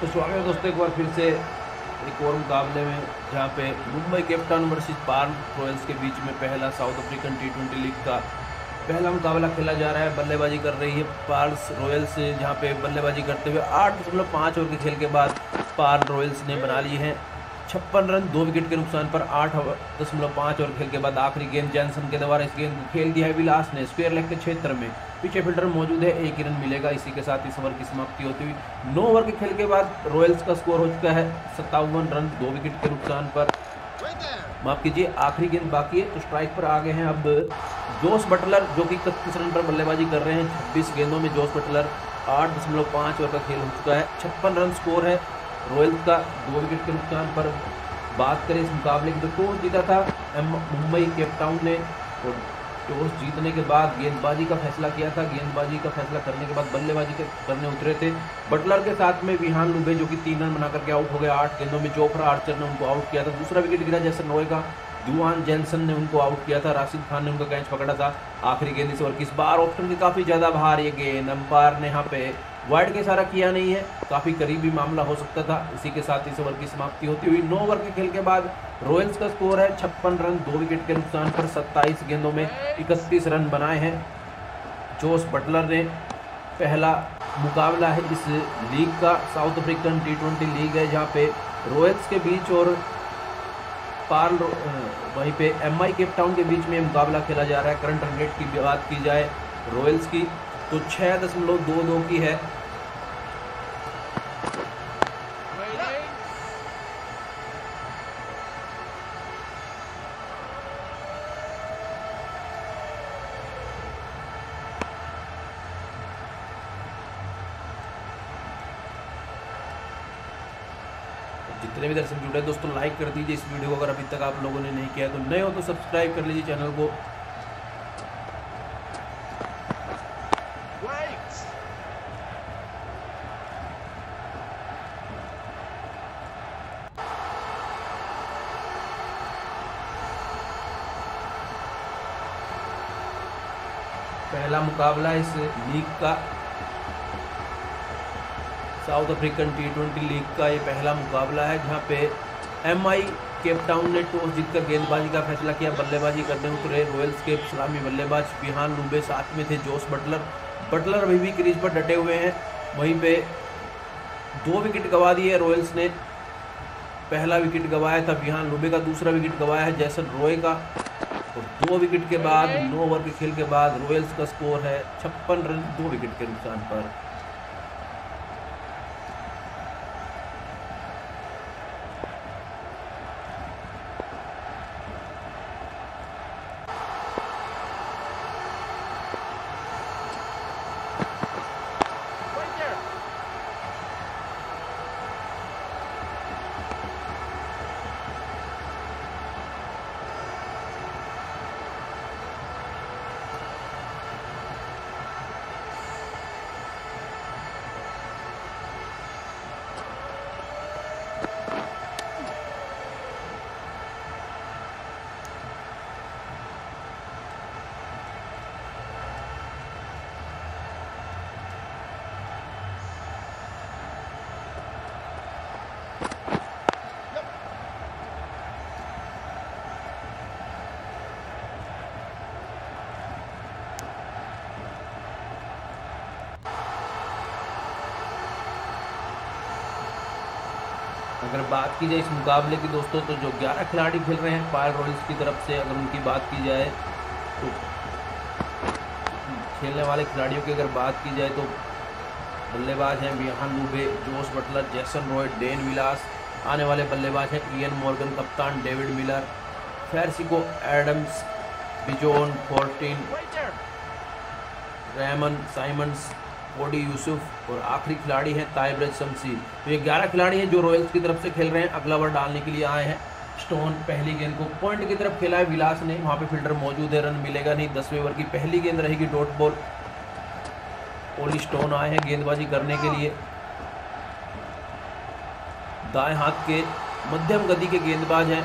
तो स्वागत है दोस्तों एक बार फिर से एक और मुकाबले में, जहाँ पे Mumbai Cape Town versus Paarl Royals के बीच में पहला साउथ अफ्रीकन टी20 लीग का पहला मुकाबला खेला जा रहा है। बल्लेबाजी कर रही है पार्ल रॉयल्स, जहाँ पे बल्लेबाजी करते हुए 8.5 ओवर के खेल के बाद पार्ल रॉयल्स ने बना लिए हैं 56 रन 2 विकेट के नुकसान पर। 8.5 ओवर खेल के बाद आखिरी गेंद जॉनसन के द्वारा इस गेंद को खेल दिया है विलास ने स्क्वायर लेग के क्षेत्र में। पीछे फील्डर मौजूद है, 1 रन मिलेगा। इसी के साथ इस ओवर की समाप्ति होती हुई 9 ओवर के खेल के बाद रॉयल्स का स्कोर हो चुका है 57 रन 2 विकेट के नुकसान पर। माफ कीजिए, आखिरी गेंद बाकी है तो स्ट्राइक पर आ गए हैं अब जोश बटलर, जो कि 31 रन पर बल्लेबाजी कर रहे हैं। 26 गेंदों में जोश बटलर 8.5 ओवर का खेल हो चुका है, 56 रन स्कोर है रॉयल्स का 2 विकेट के नुकसान पर। बात करें इस मुकाबले की तो टॉस जीता था मुंबई केप टाउन ने, और टॉस जीतने के बाद गेंदबाजी का फैसला किया था। गेंदबाजी का फैसला करने के बाद बल्लेबाजी करने उतरे थे बटलर के साथ में विहान लुबे, जो कि 3 रन बना करके आउट हो गए। 8 गेंदों में जोफ्रा आर्चर ने उनको आउट किया था। दूसरा विकेट गिरा जैसन रॉय का, दुआन जैनसन ने उनको आउट किया था। राशिद खान ने उनका कैच पकड़ा था। आखिरी गेंद इस ओवर की, इस बार ऑप्शन के काफ़ी ज़्यादा बाहर ये गेंद, अंपायर ने यहाँ पे वाइड का इशारा किया नहीं है, काफ़ी करीबी मामला हो सकता था। इसी के साथ इस ओवर की समाप्ति होती हुई 9 ओवर के खेल के बाद रॉयल्स का स्कोर है 56 रन 2 विकेट के नुकसान पर। 27 गेंदों में 31 रन बनाए हैं जोश बटलर ने। पहला मुकाबला है इस लीग का, साउथ अफ्रीकन टी20 लीग है, जहाँ पे रॉयल्स के बीच और पार्ल वहीं पे एमआई केप टाउन के बीच में मुकाबला खेला जा रहा है। करंट रन रेट की बात की जाए रॉयल्स की तो 6.22 की है। जितने भी दर्शक जुड़े दोस्तों, लाइक कर दीजिए इस वीडियो को अगर अभी तक आप लोगों ने नहीं किया है, तो नए हो तो सब्सक्राइब कर लीजिए चैनल को। पहला मुकाबला इस लीग का, साउथ अफ्रीकन टी20 लीग का ये पहला मुकाबला है, जहाँ पे एमआई केप टाउन ने टॉस जीतकर गेंदबाजी का फैसला किया। बल्लेबाजी करने उतरे रॉयल्स के सलामी बल्लेबाज विहान लुबे, साथ में थे जोश बटलर। बटलर अभी भी क्रीज पर डटे हुए हैं। वहीं पे 2 विकेट गंवा दिए रॉयल्स ने। पहला विकेट गंवाया था विहान लुबे का, दूसरा विकेट गंवाया है जैसन रॉय का। और 2 विकेट के बाद 9 ओवर के खेल के बाद रॉयल्स का स्कोर है 56 रन 2 विकेट के नुकसान पर। अगर बात की जाए इस मुकाबले की दोस्तों, तो जो 11 खिलाड़ी खेल रहे हैं पार्ल रॉयल्स की तरफ से, अगर उनकी बात की जाए तो खेलने वाले खिलाड़ियों की अगर बात की जाए तो बल्लेबाज हैं विहान लुबे, जोश बटलर, जैसन रॉय, डैन विलास। आने वाले बल्लेबाज हैं इयन मॉर्गन, कप्तान David Miller, फैरसिको Adams, Bjorn Fortuin, Ramon Simmonds, ओडी यूसुफ और आखिरी खिलाड़ी है ताबरैज शम्सी। तो ये 11 खिलाड़ी हैं जो रॉयल्स की तरफ से खेल रहे हैं। अगला ओवर डालने के लिए आए हैं। स्टोन पहली गेंद को पॉइंट की तरफ खेला है विलास ने, वहाँ पे फील्डर मौजूद है, रन मिलेगा नहीं। 10वें ओवर की पहली गेंद रहेगी डॉट बॉल। ओली स्टोन आए हैं गेंदबाजी करने के लिए। दाएं हाथ के मध्यम गति के गेंदबाज हैं।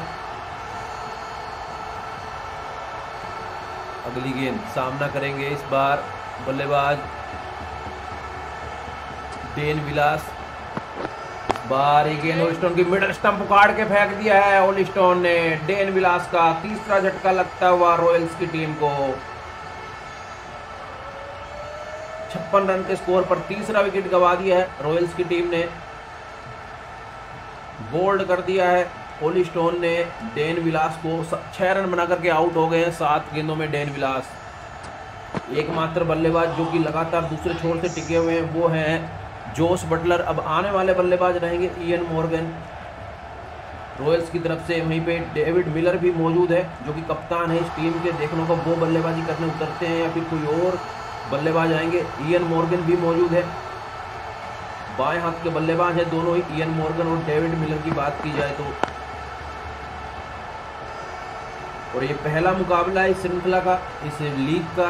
अगली गेंद सामना करेंगे इस बार बल्लेबाज डेन विलास। बार एक ऑली स्टोन की मिडल स्टंप उखाड़ के फेंक दिया है ऑली स्टोन ने। डैन विलास का तीसरा झटका लगता हुआ रॉयल्स की टीम को। 56 रन के स्कोर पर तीसरा विकेट गवा दिया है रॉयल्स की टीम ने। बोल्ड कर दिया है ऑली स्टोन ने डैन विलास को। 6 रन बना करके आउट हो गए हैं 7 गेंदों में डैन विलास। एकमात्र बल्लेबाज जो कि लगातार दूसरे छोर से टिके हुए हैं वो हैं जोश बटलर। अब आने वाले बल्लेबाज रहेंगे इयन मॉर्गन। रॉयल्स की तरफ से वहीं पे डेविड मिलर भी मौजूद है जो कि कप्तान है इस टीम के। देखने को वो बल्लेबाजी करने उतरते हैं या फिर कोई और बल्लेबाज आएंगे। इयन मॉर्गन भी मौजूद है, बाएं हाथ के बल्लेबाज है दोनों ही, इयन मॉर्गन और डेविड मिलर की बात की जाए तो। और ये पहला मुकाबला है इस श्रृंखला का, इस लीग का।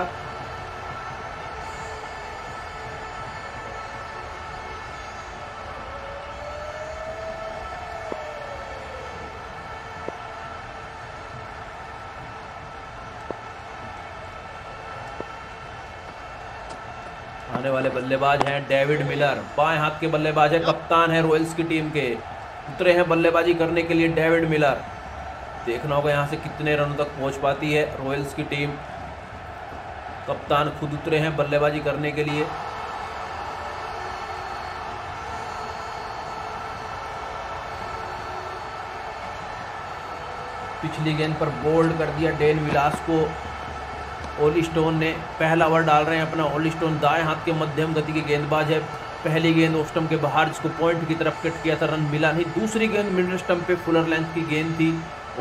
आने वाले बल्लेबाज हैं डेविड मिलर, बाएं हाथ के बल्लेबाज है, कप्तान है रॉयल्स की टीम के। उतरे हैं बल्लेबाजी करने के लिए डेविड मिलर। देखना होगा यहाँ से कितने रनों तक पहुँच पाती है रॉयल्स की टीम। कप्तान खुद उतरे हैं बल्लेबाजी करने के लिए। पिछली गेंद पर बोल्ड कर दिया डैन विलास को ऑली स्टोन ने। पहला ओवर डाल रहे हैं अपना ऑली स्टोन, दाएं हाथ के मध्यम गति के गेंदबाज है। पहली गेंद ऑफ स्टंप के बाहर, जिसको पॉइंट की तरफ कट किया था, रन मिला नहीं। दूसरी गेंद मिडल स्टंप पे फुलर लेंथ की गेंद थी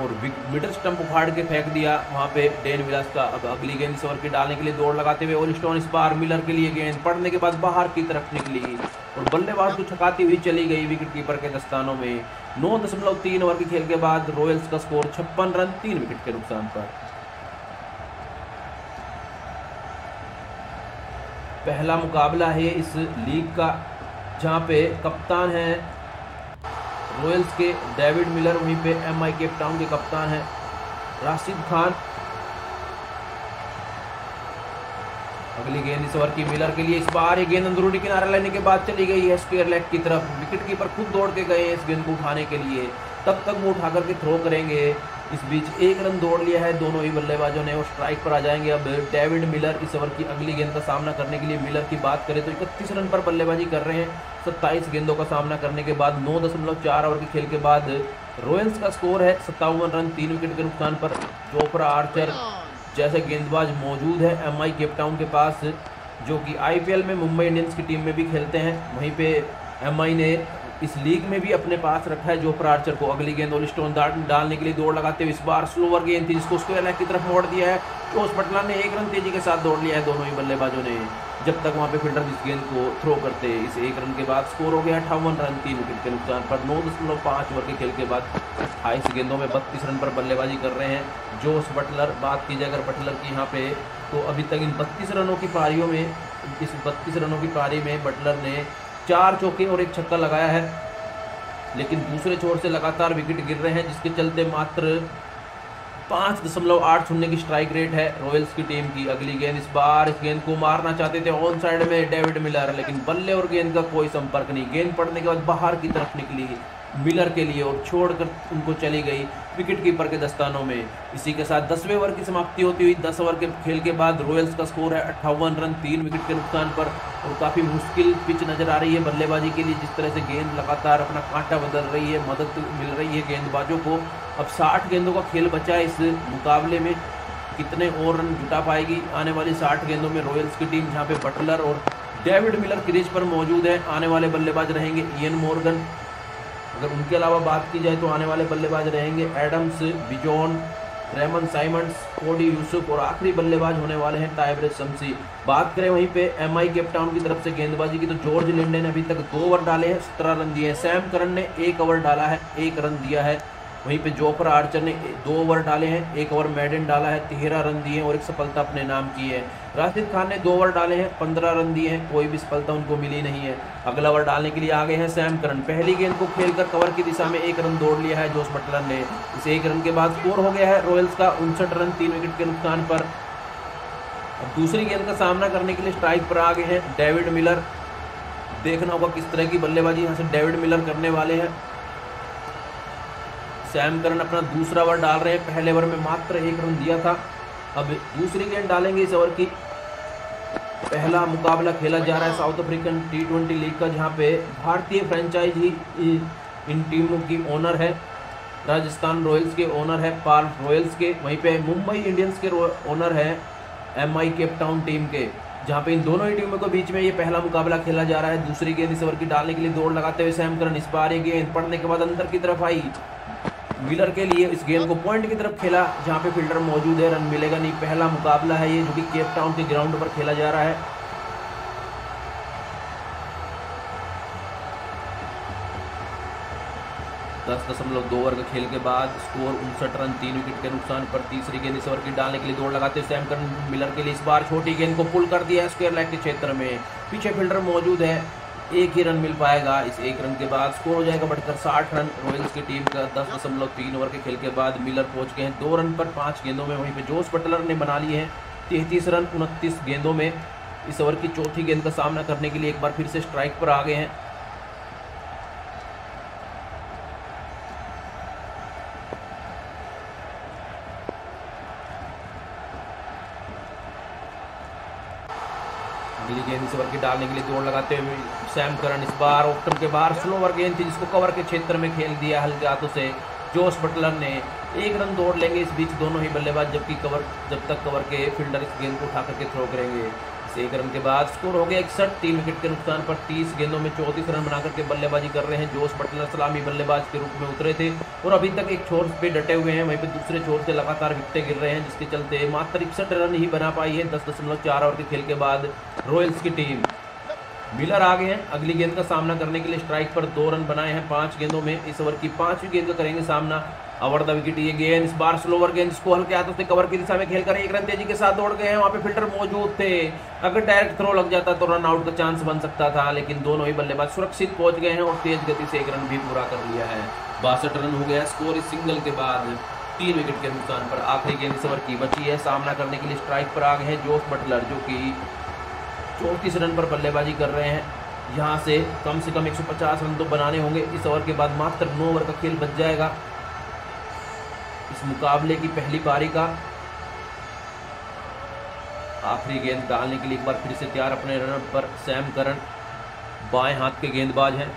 और मिडल स्टंप उखाड़ के फेंक दिया वहाँ पे डैन विलास का। अब अगली गेंद इस ओवर की डालने के लिए दौड़ लगाते हुए ऑली स्टोन, इस बार मिलर के लिए गेंद पड़ने के बाद बाहर की तरफ निकली और बल्लेबाज को छकाती हुई चली गई विकेट कीपर के दस्तानों में। 9.3 ओवर के खेल के बाद रॉयल्स का स्कोर 56 रन 3 विकेट के नुकसान पर। पहला मुकाबला है इस लीग का, जहाँ पे कप्तान है रॉयल्स के डेविड मिलर, वहीं पे एमआई केप टाउन के कप्तान हैं राशिद खान। अगली गेंद इस ओवर की मिलर के लिए, इस बार ये गेंद अंदरूनी किनारा लेने के बाद चली गई है स्क्वायर लेग की तरफ। विकेट कीपर खुद दौड़ के गए हैं इस गेंद को उठाने के लिए, तब तक वो उठा करके थ्रो करेंगे। इस बीच एक रन दौड़ लिया है दोनों ही बल्लेबाजों ने और स्ट्राइक पर आ जाएंगे अब डेविड मिलर। इस ओवर की अगली गेंद का सामना करने के लिए मिलर की बात करें तो 31 रन पर बल्लेबाजी कर रहे हैं 27 गेंदों का सामना करने के बाद। 9.4 ओवर के खेल के बाद रॉयल्स का स्कोर है 57 रन 3 विकेट के नुकसान पर। जोफ्रा आर्चर जैसे गेंदबाज मौजूद है एम आई केप टाउन के पास, जो कि IPL में मुंबई इंडियंस की टीम में भी खेलते हैं। वहीं पे MI ने इस लीग में भी अपने पास रखा है जोफ्रा आर्चर को। अगली गेंद ऑली स्टोन डालने के लिए दौड़ लगाते हुए, इस बार स्लोअर गेंद थी जिसको स्क्वायर लेग की तरफ मोड़ दिया है। तो उस बटला ने एक रन तेजी के साथ दौड़ लिया है दोनों ही बल्लेबाजों ने, जब तक वहाँ पे फील्डर इस गेंद को थ्रो करते। इस एक रन के बाद स्कोर हो गया 58 रन 3 विकेट के नुकसान पर। 9.5 ओवर के खेल के बाद 28 गेंदों में 32 रन पर बल्लेबाजी कर रहे हैं जोश बटलर। बात की जाए अगर बटलर की यहाँ पे, तो अभी तक इन 32 रनों की पारियों में, इस 32 रनों की पारी में बटलर ने 4 चौके और 1 छक्का लगाया है, लेकिन दूसरे छोर से लगातार विकेट गिर रहे हैं, जिसके चलते मात्र 5.8 की स्ट्राइक रेट है रॉयल्स की टीम की। अगली गेंद इस बार, इस गेंद को मारना चाहते थे ऑन साइड में डेविड मिलर, लेकिन बल्ले और गेंद का कोई संपर्क नहीं। गेंद पड़ने के बाद बाहर की तरफ निकली मिलर के लिए और छोड़कर उनको चली गई विकेट कीपर के दस्तानों में। इसी के साथ 10वें ओवर की समाप्ति होती हुई 10 ओवर के खेल के बाद रॉयल्स का स्कोर है 58 रन 3 विकेट के नुकसान पर। और काफ़ी मुश्किल पिच नज़र आ रही है बल्लेबाजी के लिए, जिस तरह से गेंद लगातार अपना कांटा बदल रही है, मदद मिल रही है गेंदबाजों को। अब 60 गेंदों का खेल बचा है इस मुकाबले में, कितने और रन जुटा पाएगी आने वाली 60 गेंदों में रॉयल्स की टीम, जहाँ पे बटलर और डेविड मिलर क्रीज पर मौजूद है। आने वाले बल्लेबाज रहेंगे इयन मॉर्गन। अगर उनके अलावा बात की जाए तो आने वाले बल्लेबाज रहेंगे एडम्स, बिजॉन, रेमन साइमंड्स, कोडी यूसुफ और आखिरी बल्लेबाज होने वाले हैं ताबरैज़ शम्सी। बात करें वहीं पे MI केप टाउन की तरफ से गेंदबाजी की तो जॉर्ज लिंडे ने अभी तक 2 ओवर डाले हैं 17 रन दिए हैं। सैम करन ने 1 ओवर डाला है 1 रन दिया है। वहीं पे जोफ्रा आर्चर ने 2 ओवर डाले हैं, 1 ओवर मेडन डाला है, 13 रन दिए और 1 सफलता अपने नाम की है। राशिद खान ने 2 ओवर डाले हैं 15 रन दिए हैं, कोई भी सफलता उनको मिली नहीं है। अगला ओवर डालने के लिए आ गए हैं सैम करन। पहली गेंद को खेलकर कवर की दिशा में 1 रन दौड़ लिया है जोस बटलर ने। इस 1 रन के बाद स्कोर हो गया है रॉयल्स का 59 रन 3 विकेट के नुकसान पर। अब दूसरी गेंद का सामना करने के लिए स्ट्राइक पर आ गए हैं डेविड मिलर। देखना होगा किस तरह की बल्लेबाजी यहाँ से डेविड मिलर करने वाले हैं। सैम करन अपना दूसरा ओवर डाल रहे हैं, पहले ओवर में मात्र 1 रन दिया था, अब दूसरी गेंद डालेंगे इस ओवर की। पहला मुकाबला खेला जा रहा है साउथ अफ्रीकन टी20 लीग का, जहाँ पे भारतीय फ्रेंचाइज ही इन टीमों की ओनर है। राजस्थान रॉयल्स के ओनर है पार्ल रॉयल्स के, वहीं पे मुंबई इंडियंस के ओनर है MI केप टाउन टीम के, जहाँ पे इन दोनों ही टीमों के बीच में ये पहला मुकाबला खेला जा रहा है। दूसरी गेंद इस ओवर की डालने के लिए दौड़ लगाते हुए सैम करन, इस बार ये गेंद पड़ने के बाद अंदर की तरफ आई मिलर के लिए, इस गेंद को पॉइंट की तरफ खेला जहाँ पे फील्डर मौजूद है, रन मिलेगा नहीं। पहला मुकाबला है ये जो कि केप टाउन के ग्राउंड पर खेला जा रहा है। दस दशमलव 2 ओवर के खेल के बाद स्कोर 59 रन 3 विकेट के नुकसान पर। तीसरी गेंद इस ओवर की डालने के लिए दौड़ लगाते हुए सैम करन मिलर के लिए, इस बार छोटी गेंद को पुल कर दिया स्क्वायर लेग के क्षेत्र में, पीछे फील्डर मौजूद है, 1 ही रन मिल पाएगा। इस 1 रन के बाद स्कोर हो जाएगा बढ़कर 60 रन रॉयल्स की टीम का। 10.3 ओवर के खेल के बाद मिलर पहुंच गए हैं 2 रन पर 5 गेंदों में, वहीं पे जोश बटलर ने बना लिए हैं 33 रन 29 गेंदों में। इस ओवर की चौथी गेंद का सामना करने के लिए एक बार फिर से स्ट्राइक पर आ गए हैं। गेंद इस ओवर की डालने के लिए दौड़ लगाते हुए सैम करन, इस बार ऑफ स्टंप के बाहर स्लोवर गेंद थी जिसको कवर के क्षेत्र में खेल दिया हल्के हाथों से जोश बटलर ने। 1 रन दौड़ लेंगे इस बीच दोनों ही बल्लेबाज, जबकि जब तक कवर के फील्डर इस गेंद को उठा करके थ्रो करेंगे। इस 1 रन के बाद स्कोर हो गया 61 3 विकेट के नुकसान पर। 30 गेंदों में 34 रन बना करके बल्लेबाजी कर रहे हैं जोश बटलर। सलामी बल्लेबाज के रूप में उतरे थे और अभी तक एक छोर पे डटे हुए हैं, वहीं पे दूसरे छोर से लगातार विकटें गिर रहे हैं, जिसके चलते मात्र 61 रन ही बना पाई है 10.4 ओवर के खेल के बाद रॉयल्स की टीम। मिलर आ गए हैं अगली गेंद का सामना करने के लिए, स्ट्राइक पर 2 रन बनाए हैं 5 गेंदों में। इस ओवर की 5वीं गेंद का करेंगे सामना, अवर द विकेट ये गेंद, इस बार स्लोवर गेंद जिसको हल्के हाथों से कवर की दिशा में खेलकर 1 रन तेजी के साथ दौड़ गए हैं। वहाँ पे फील्डर मौजूद थे, अगर डायरेक्ट थ्रो लग जाता तो रन आउट का चांस बन सकता था, लेकिन दोनों ही बल्लेबाज सुरक्षित पहुंच गए हैं और तेज गति से 1 रन भी पूरा कर लिया है। 62 रन हो गया स्कोर इस सिंगल के बाद 3 विकेट के नुकसान पर। आखिरी गेंद इस ओवर की बची है, सामना करने के लिए स्ट्राइक पर आ गए हैं जोश बटलर, जो कि 34 रन पर बल्लेबाजी कर रहे हैं। यहाँ से कम 150 रन तो बनाने होंगे इस ओवर के बाद, मात्र 9 ओवर का खेल बच जाएगा इस मुकाबले की पहली पारी का। आखिरी गेंद डालने के लिए एक बार फिर से तैयार अपने रनर पर सैम करन, बाएं हाथ के गेंदबाज हैं।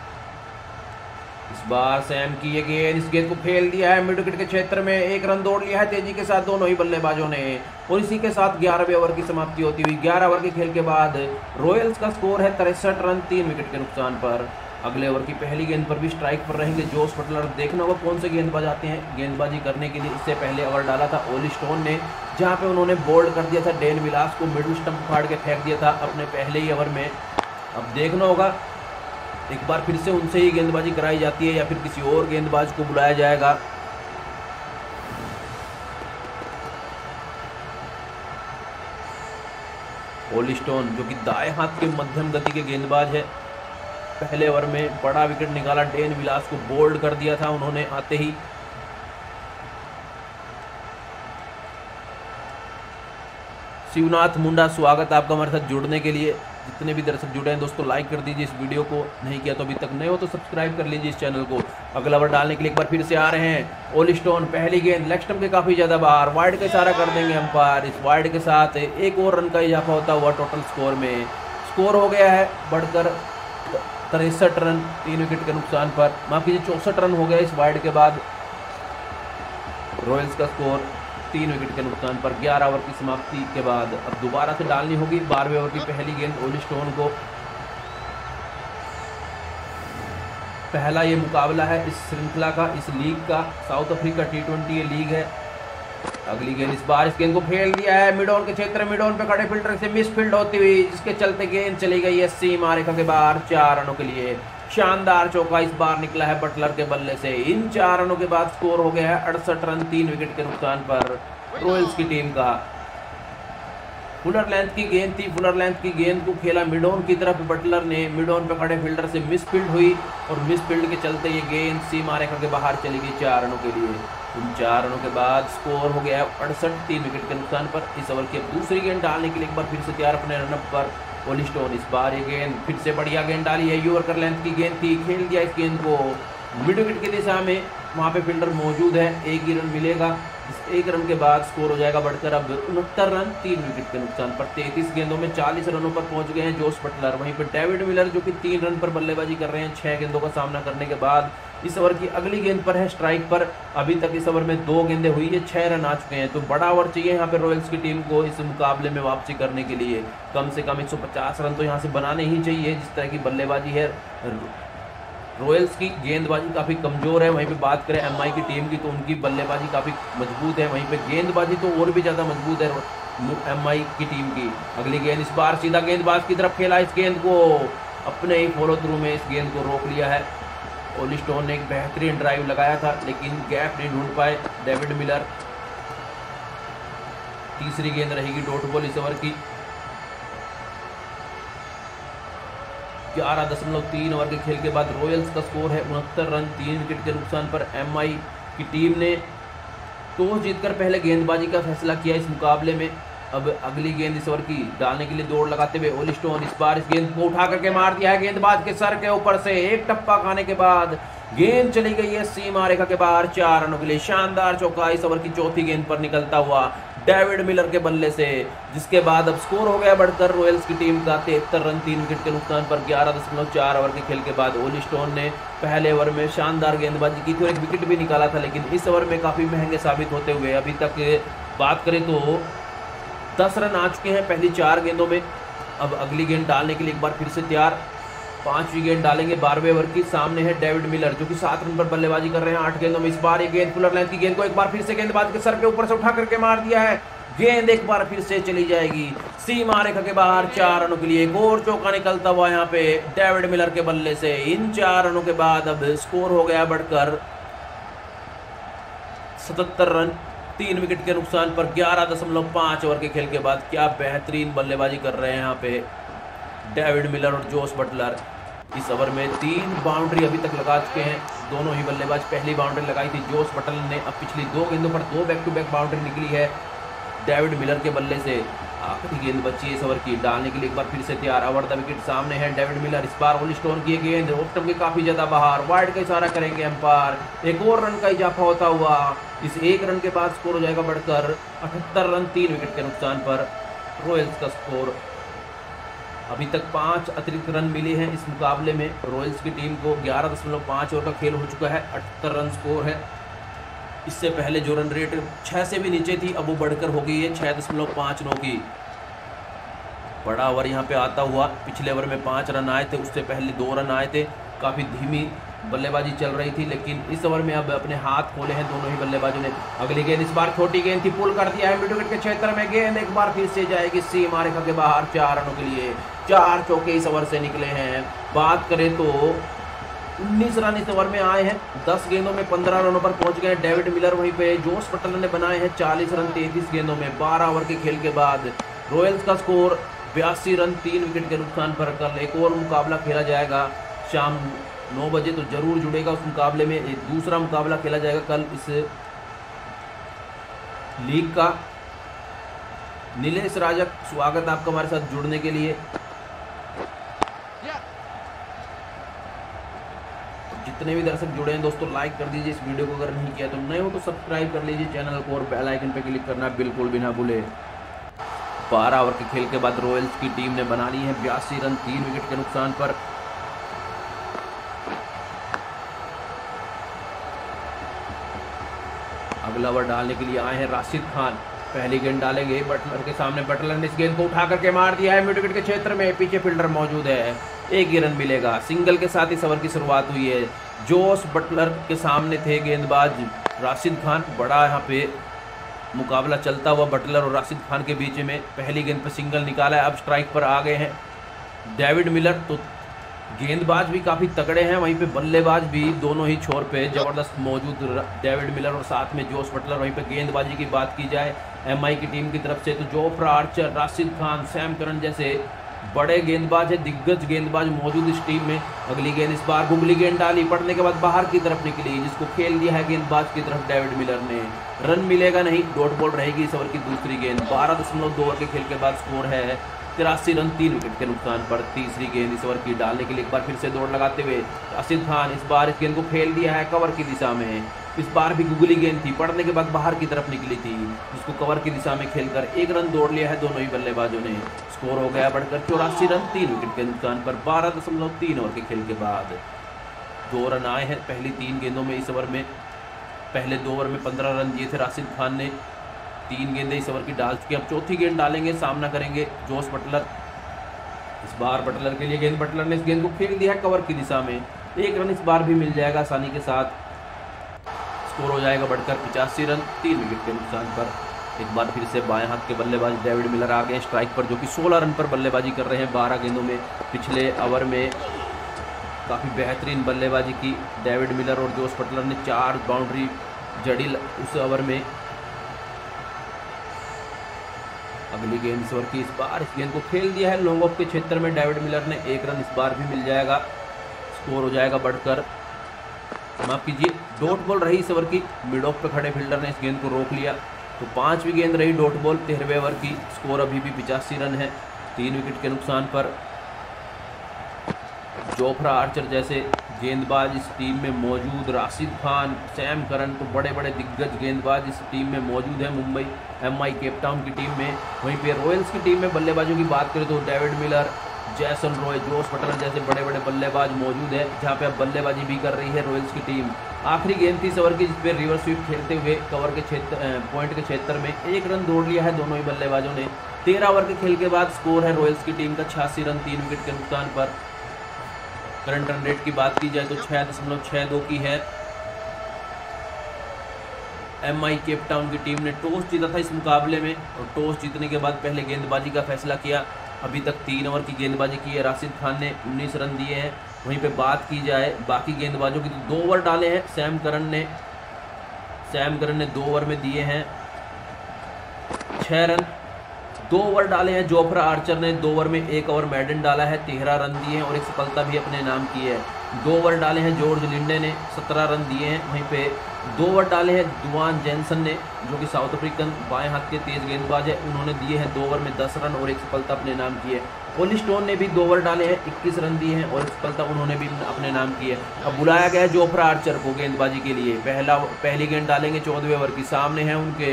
इस बार सैम की ये गेंद, इस गेंद को फेल दिया है मिड विकेट के क्षेत्र में, 1 रन दौड़ लिया है तेजी के साथ दोनों ही बल्लेबाजों ने। और इसी के साथ 11वें ओवर की समाप्ति होती हुई 11 ओवर के खेल के बाद रॉयल्स का स्कोर है 63 रन 3 विकेट के नुकसान पर। अगले ओवर की पहली गेंद पर भी स्ट्राइक पर रहेंगे जोश बटलर। देखना होगा कौन से गेंदबाज आते हैं गेंदबाजी करने के लिए। इससे पहले ओवर डाला था ओली स्टोन ने, जहां पे उन्होंने बोल्ड कर दिया था डैन विलास को, मिडिल स्टंप फाड़ के फेंक दिया था अपने पहले ही ओवर में। अब देखना होगा एक बार फिर से उनसे ही गेंदबाजी कराई जाती है या फिर किसी और गेंदबाज को बुलाया जाएगा। ओली स्टोन, जो कि दाएं हाथ के मध्यम गति के गेंदबाज है, पहले ओवर में बड़ा विकेट निकाला, डेन विलास को बोल्ड कर दिया था उन्होंने आते ही। शिवनाथ मुंडा, स्वागत आपका हमारे साथ जुड़ने के लिए। जितने भी दर्शक जुड़े हैं दोस्तों, लाइक कर दीजिए इस वीडियो को, नहीं किया तो अभी तक, नहीं हो तो सब्सक्राइब कर लीजिए इस चैनल को। अगला ओवर डालने के लिए एक बार फिर से आ रहे हैं ओली स्टोन। पहली गेंद लेग स्टंप के काफ़ी ज़्यादा बाहर, वाइड का इशारा कर देंगे अंपायर। इस वाइड के साथ 1 और रन का इजाफा होता हुआ टोटल स्कोर में। स्कोर हो गया है बढ़कर 63 रन 3 विकेट के नुकसान पर, माफ कीजिए 64 रन हो गया इस वाइड के बाद। रॉयल्स का स्कोर 3 विकेट के नुकसान पर 11 ओवर की समाप्ति के बाद। अब दोबारा से डालनी होगी 12वें ओवर की पहली गेंद ओली स्टोन को। पहला ये मुकाबला है इस श्रृंखला का, इस लीग का, साउथ अफ्रीका टी20 ये लीग है। अगली गेंद इस बार, इस गेंद को फेल दिया है मिड ऑन के क्षेत्र, मिड ऑन पे खड़े फील्डर से मिसफील्ड होती हुई, जिसके चलते गेंद चली गई है सीमा रेखा के बाहर 4 रनों के लिए। शानदार चौका इस बार निकला है बटलर के बल्ले से। इन 4 रनों के बाद स्कोर हो गया है 68 रन 3 विकेट के नुकसान पर रॉयल्स की टीम का। फुलर लेंथ की गेंद थी, फुलर लेंथ की गेंद को खेला मिड ऑन की तरफ बटलर ने, मिड ऑन पे खड़े फील्डर से मिसफील्ड हुई और मिसफील्ड के चलते ये गेंद सीमा रेखा के बाहर चली गई 4 रनों के लिए। उन 4 रनों के बाद स्कोर हो गया 68 3 विकेट के नुकसान पर। इस ओवर की दूसरी गेंद डालने के लिए एक बार फिर से तैयार अपने रनअप पर ओली स्टोन इस बार ये गेंद फिर से बढ़िया गेंद डाली है, यूवर्कर लेंथ की गेंद थी, खेल दिया इस गेंद को मिड विकेट की दिशा में, वहाँ पे फील्डर मौजूद है, एक ही रन मिलेगा, एक रन के बाद स्कोर हो जाएगा बढ़कर अब 69 रन 3 विकेट के नुकसान पर। 33 गेंदों में 40 रनों पर पहुंच गए हैं जोश बटलर। वहीं पर डेविड मिलर जो कि 3 रन पर बल्लेबाजी कर रहे हैं 6 गेंदों का सामना करने के बाद। इस ओवर की अगली गेंद पर है स्ट्राइक पर, अभी तक इस ओवर में 2 गेंदें हुई है, 6 रन आ चुके हैं, तो बड़ा ओवर चाहिए यहाँ पर रॉयल्स की टीम को इस मुकाबले में वापसी करने के लिए। कम से कम 150 रन तो यहाँ से बनाने ही चाहिए, जिस तरह की बल्लेबाजी है रॉयल्स की, गेंदबाजी काफ़ी कमज़ोर है। वहीं पे बात करें एमआई की टीम की तो उनकी बल्लेबाजी काफ़ी मजबूत है, वहीं पे गेंदबाजी तो और भी ज़्यादा मजबूत है एमआई की टीम की। अगली गेंद इस बार सीधा गेंदबाज की तरफ खेला, इस गेंद को अपने ही फॉलो थ्रू में इस गेंद को रोक लिया है। ओली स्टोन ने एक बेहतरीन ड्राइव लगाया था लेकिन गैप नहीं ढूंढ पाए डेविड मिलर। तीसरी गेंद रहेगी डॉट बॉल इस ओवर की। 11.3 ओवर के खेल के बाद रॉयल्स का स्कोर है 69 रन 3 विकेट के नुकसान पर। एमआई की टीम ने टॉस जीतकर पहले गेंदबाजी का फैसला किया इस मुकाबले में। अब अगली गेंद इस ओवर की डालने के लिए दौड़ लगाते हुए ओली स्टोन इस बार इस गेंद को उठा करके मार दिया है गेंदबाज के सर के ऊपर से, एक टप्पा खाने के बाद गेंद चली गई है सीमा रेखा के बाहर 4 रनों के लिए। शानदार चौका इस ओवर की 4थी गेंद पर निकलता हुआ डेविड मिलर के बल्ले से, जिसके बाद अब स्कोर हो गया बढ़कर रॉयल्स की टीम का 73 रन 3 विकेट के नुकसान पर। 11.4 ओवर के खेल के बाद ओली स्टोन ने पहले ओवर में शानदार गेंदबाजी की थी और 1 विकेट भी निकाला था, लेकिन इस ओवर में काफ़ी महंगे साबित होते हुए अभी तक बात करें तो 10 रन आ चुके हैं पहली 4 गेंदों में। अब अगली गेंद डालने के लिए एक बार फिर से तैयार, 5वीं गेंद डालेंगे 12वें ओवर की। सामने है डेविड मिलर जो कि 7 रन पर बल्लेबाजी कर रहे हैं 8 गेंदों में। इस बार ये गेंद पुलर लेंथ की गेंद को एक बार फिर से गेंदबाज के सर के ऊपर से उठा करके मार दिया है, गेंद एक बार फिर से चली जाएगी सीमा रेखा के बाहर 4 रनों के लिए। एक और चौका निकलता हुआ यहाँ पे डेविड मिलर के बल्ले से, इन 4 रनों के बाद अब स्कोर हो गया बढ़कर 77 रन 3 विकेट के नुकसान पर। 11.5 ओवर के खेल के बाद। क्या बेहतरीन बल्लेबाजी कर रहे हैं यहाँ पे डेविड मिलर और जोश बटलर। इस ओवर में 3 बाउंड्री अभी तक लगा चुके हैं दोनों ही बल्लेबाज। पहली बाउंड्री लगाई थी जोश बटलर ने, अब पिछली 2 गेंदों पर 2 बैक-टू-बैक बाउंड्री निकली है डेविड मिलर के बल्ले से। आखिरी गेंद बची है इस ओवर की, डालने के लिए एक बार फिर से तैयार, ओवर द विकेट। सामने है डेविड मिलर, इस बार ओली स्टोन की गेंद ऑफ स्टंप के काफ़ी ज़्यादा बाहर, वाइड का इशारा करेंगे अंपायर, एक और रन का इजाफा होता हुआ इस 1 रन के बाद स्कोर हो जाएगा बढ़कर 78 रन 3 विकेट के नुकसान पर। रॉयल्स का स्कोर अभी तक 5 अतिरिक्त रन मिले हैं इस मुकाबले में रॉयल्स की टीम को। 11.5 ओवर का खेल हो चुका है, 78 रन स्कोर है। इससे पहले जो रन रेट 6 से भी नीचे थी अब वो बढ़कर हो गई है 6.59 की। बड़ा ओवर यहाँ पे आता हुआ, पिछले ओवर में 5 रन आए थे, उससे पहले 2 रन आए थे, काफ़ी धीमी बल्लेबाजी चल रही थी, लेकिन इस ओवर में अब अपने हाथ खोले हैं दोनों ही बल्लेबाजों ने। अगली गेंद इस बार छोटी गेंद थी, पुल कर दिया है मिड विकेट के क्षेत्र में, गेंद एक बार फिर से जाएगी सीमा रेखा के बाहर 4 रनों के लिए। 4 चौके इस ओवर से निकले हैं। बात करें तो 19 रन इस ओवर में आए हैं, 10 गेंदों में 15 रनों पर पहुंच गए डेविड मिलर। वहीं पे जोश बटलर ने बनाए हैं 40 रन 33 गेंदों में। 12 ओवर के खेल के बाद रॉयल्स का स्कोर 82 रन 3 विकेट के नुकसान पर। कल एक और मुकाबला खेला जाएगा शाम 9 बजे, तो जरूर जुड़ेगा उस मुकाबले में। एक दूसरा मुकाबला खेला जाएगा कल इस लीग का। नीलेश राजक, स्वागत आपका हमारे साथ जुड़ने के लिए। जितने भी दर्शक जुड़े हैं दोस्तों, लाइक कर दीजिए इस वीडियो को, अगर नहीं किया तो नए हो तो सब्सक्राइब कर लीजिए चैनल को और बेल आइकन पे क्लिक करना बिल्कुल भी ना भूले। 12 ओवर के खेल के बाद रॉयल्स की टीम ने बना ली है 82 रन 3 विकेट के नुकसान पर। अगला ओवर डालने के लिए आए हैं राशिद खान, पहली गेंद डालेंगे बटलर के सामने। बटलर ने इस गेंद को उठा करके मार दिया है मिड विकेट के क्षेत्र में, पीछे फील्डर मौजूद है, 1 ही रन मिलेगा। सिंगल के साथ इस ओवर की शुरुआत हुई है। जोश बटलर के सामने थे गेंदबाज राशिद खान। बड़ा यहाँ पे मुकाबला चलता हुआ बटलर और राशिद खान के बीच में। पहली गेंद पर सिंगल निकाला है, अब स्ट्राइक पर आ गए हैं डेविड मिलर। तो गेंदबाज भी काफ़ी तगड़े हैं, वहीं पे बल्लेबाज भी दोनों ही छोर पे ज़बरदस्त मौजूद डेविड मिलर और साथ में जोश बटलर। वहीं पे गेंदबाजी की बात की जाए एमआई की टीम की तरफ से तो Jofra Archer, Rashid Khan, Sam Curran जैसे बड़े गेंदबाज है, दिग्गज गेंदबाज मौजूद इस टीम में। अगली गेंद इस बार गुगली गेंद डाली, पड़ने के बाद बाहर की तरफ निकली, जिसको खेल दिया है गेंदबाज की तरफ डेविड मिलर ने। रन मिलेगा नहीं, डॉट बॉल रहेगी इस ओवर की दूसरी गेंद। 12.2 ओवर के खेल के बाद स्कोर है 83 रन 3 विकेट के नुकसान पर। तीसरी गेंद इस ओवर की डालने के लिए एक बार फिर से दौड़ लगाते हुए राशिद खान इस बार इस गेंद को फेल दिया है कवर की दिशा में। इस बार भी गुगली गेंद थी, पड़ने के बाद बाहर की तरफ निकली थी, जिसको कवर की दिशा में खेलकर 1 रन दौड़ लिया है दोनों ही बल्लेबाजों ने। स्कोर हो गया बढ़कर 84 रन 3 विकेट के नुकसान पर 12.3 ओवर के खेल के बाद। 2 रन आए हैं पहली 3 गेंदों में इस ओवर में। पहले 2 ओवर में 15 रन दिए थे राशिद खान ने। 3 गेंदें इस ओवर की डाल चुके हैं। अब चौथी गेंद डालेंगे, सामना करेंगे जोश बटलर। इस बार बटलर के लिए गेंद, बटलर ने इस गेंद को फेंक दिया है कवर की दिशा में। 1 रन इस बार भी मिल जाएगा आसानी के साथ। स्कोर हो जाएगा बढ़कर 85 रन 3 विकेट के नुकसान पर। एक बार फिर से बाएं हाथ के बल्लेबाज डेविड मिलर आ गए स्ट्राइक पर, जो कि 16 रन पर बल्लेबाजी कर रहे हैं 12 गेंदों में। पिछले ओवर में काफ़ी बेहतरीन बल्लेबाजी की डेविड मिलर और जोश बटलर ने, 4 बाउंड्री जड़ी उस ओवर में। अगली गेंद इस ओवर की, इस बार इस गेंद को खेल दिया है लॉन्ग ऑफ के क्षेत्र में डेविड मिलर ने। 1 रन इस बार भी मिल जाएगा। स्कोर हो जाएगा बढ़कर, माफ कीजिए, डॉट बॉल रही इस ओवर की। मिड ऑफ पर खड़े फील्डर ने इस गेंद को रोक लिया, तो 5वीं गेंद रही डॉट बॉल 13वें ओवर की। स्कोर अभी भी 85 रन है 3 विकेट के नुकसान पर। जोफ्रा आर्चर जैसे गेंदबाज इस टीम में मौजूद, राशिद खान, सैम करन, तो बड़े बड़े दिग्गज गेंदबाज इस टीम में मौजूद हैं मुंबई एमआई केप टाउन की टीम में। वहीं पे रॉयल्स की टीम में बल्लेबाजों की बात करें तो डेविड मिलर, जैसन रॉय, जोश बटलर जैसे बड़े बड़े बल्लेबाज मौजूद है, जहां पे अब बल्लेबाजी भी कर रही है रॉयल्स की टीम। आखिरी गेंद थी इस ओवर की, जिसपे रिवर्स स्वीप खेलते हुए कवर के क्षेत्र, पॉइंट के क्षेत्र में 1 रन दौड़ लिया है दोनों ही बल्लेबाजों ने। 13 ओवर के खेल के बाद स्कोर है रॉयल्स की टीम का 86 रन 3 विकेट के नुकसान पर। करंट रन रेट की बात की जाए तो 6.62 की है। एमआई केप टाउन की टीम ने टॉस जीता था इस मुकाबले में, और टॉस जीतने के बाद पहले गेंदबाजी का फैसला किया। अभी तक 3 ओवर की गेंदबाजी की है राशिद खान ने, 19 रन दिए हैं। वहीं पे बात की जाए बाकी गेंदबाजों की तो 2 ओवर डाले हैं सैम करन ने 2 ओवर में दिए हैं 6 रन। 2 ओवर डाले हैं जोफ्रा आर्चर ने, 2 ओवर में 1 ओवर मैडन डाला है, 13 रन दिए हैं और एक सफलता भी अपने नाम की है। 2 ओवर डाले हैं जॉर्ज लिंडे ने, 17 रन दिए हैं। वहीं पे 2 ओवर डाले हैं दुआन जैनसन ने, जो कि साउथ अफ्रीकन बाएं हाथ के तेज गेंदबाज है, उन्होंने दिए हैं 2 ओवर में 10 रन और एक सफलता अपने नाम की है। ओली स्टोन ने भी 2 ओवर डाले हैं, 21 रन दिए हैं और एक सफलता उन्होंने भी अपने नाम की है। अब बुलाया गया है जोफ्रा आर्चर को गेंदबाजी के लिए। पहली गेंद डालेंगे 14वें ओवर की, सामने हैं उनके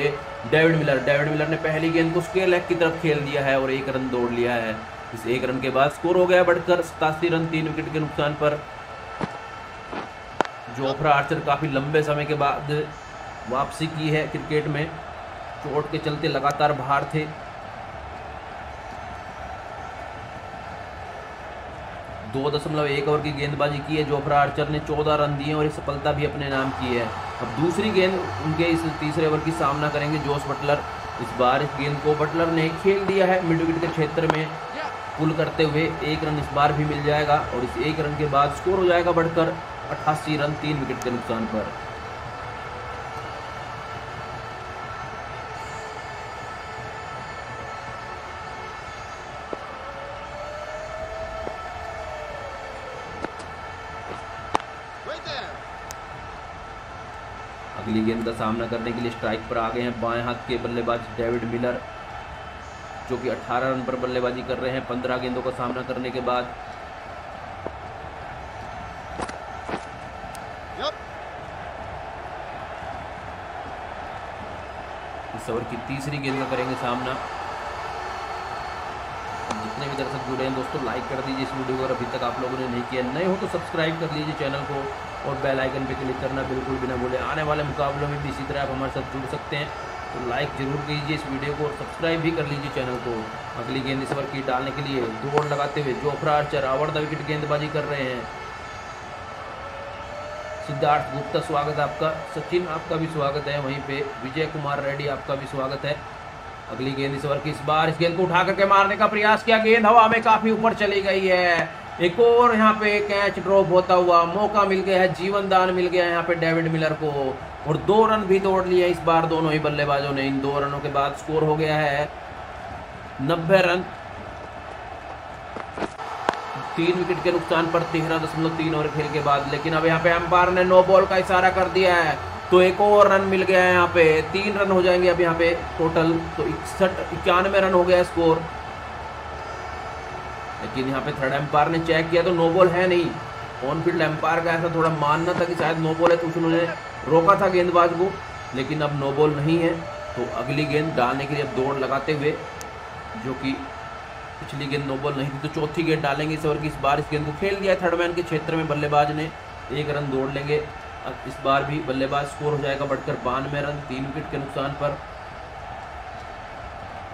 डेविड मिलर ने पहली गेंद को स्क्वायर लेग की तरफ खेल दिया है और 1 रन दौड़ लिया है। इस 1 रन के बाद स्कोर हो गया बढ़कर 87 रन 3 विकेट के नुकसान पर। जोफ्रा आर्चर काफ़ी लंबे समय के बाद वापसी की है क्रिकेट में, चोट के चलते लगातार बाहर थे। दो 1.1 ओवर की गेंदबाजी की है जोफ्रा आर्चर ने, 14 रन दिए और एक सफलता भी अपने नाम की है। अब दूसरी गेंद उनके इस 3रे ओवर की, सामना करेंगे जोश बटलर। इस बार इस गेंद को बटलर ने खेल दिया है मिड विकेट के क्षेत्र में, पुल करते हुए 1 रन इस बार भी मिल जाएगा और इस 1 रन के बाद स्कोर हो जाएगा बढ़कर 88 रन 3 विकेट के नुकसान पर। अगली गेंद का सामना करने के लिए स्ट्राइक पर आ गए हैं बाएं हाथ के बल्लेबाज डेविड मिलर, जो कि 18 रन पर बल्लेबाजी कर रहे हैं 15 गेंदों का सामना करने के बाद। इस ओवर की तीसरी गेंद का करेंगे सामना। जितने भी दर्शक जुड़े हैं दोस्तों, लाइक कर दीजिए इस वीडियो को, और अभी तक आप लोगों ने नहीं किया, नए हो तो सब्सक्राइब कर लीजिए चैनल को और बेल आइकन पे क्लिक करना बिल्कुल भी ना भूलें। आने वाले मुकाबलों में भी इसी तरह आप हमारे साथ जुड़ सकते हैं, तो लाइक जरूर कीजिए इस वीडियो को और सब्सक्राइब भी कर लीजिए चैनल को। अगली गेंद इस ओवर की डालने के लिए दौड़ लगाते हुए Jofra Archer over the wicket गेंदबाजी कर रहे हैं। सिद्धार्थ गुप्ता स्वागत है आपका, सचिन आपका भी स्वागत है, वहीं पे विजय कुमार रेड्डी आपका भी स्वागत है। अगली गेंद इस ओवर की, इस बार इस गेंद को उठा करके मारने का प्रयास किया, गेंद हवा में काफ़ी ऊपर चली गई है। एक और यहाँ पे कैच ड्रॉप होता हुआ मौका मिल गया है, जीवन दान मिल गया है यहाँ पे डेविड मिलर को, और 2 रन भी दौड़ लिए इस बार दोनों ही बल्लेबाजों ने। इन 2 रनों के बाद स्कोर हो गया है 90 रन 3 विकेट के नुकसान पर 13.3 ओवर खेल के बाद। लेकिन अब यहाँ पे अंपायर ने नो बॉल का इशारा कर दिया है, तो एक और रन मिल गया है, यहाँ पे 3 रन हो जाएंगे अब यहाँ पे टोटल, तो 91 रन हो गया स्कोर। लेकिन यहाँ पे थर्ड एम्पायर ने चेक किया तो नो बॉल है नहीं। ऑन फील्ड एम्पायर का ऐसा थोड़ा मानना था कि शायद नो बॉल है तो उन्होंने रोका था गेंदबाज को, लेकिन अब नो बॉल नहीं है। तो अगली गेंद डालने के लिए अब दौड़ लगाते हुए, जो कि पिछली गेंद नो बॉल नहीं थी, तो चौथी गेंद डालेंगे इस ओवर की। इस बार इस गेंद को खेल दिया थर्ड मैन के क्षेत्र में, बल्लेबाज ने 1 रन दौड़ लेंगे। अब इस बार भी बल्लेबाज स्कोर हो जाएगा बढ़कर 92 रन, 3 विकेट के नुकसान पर।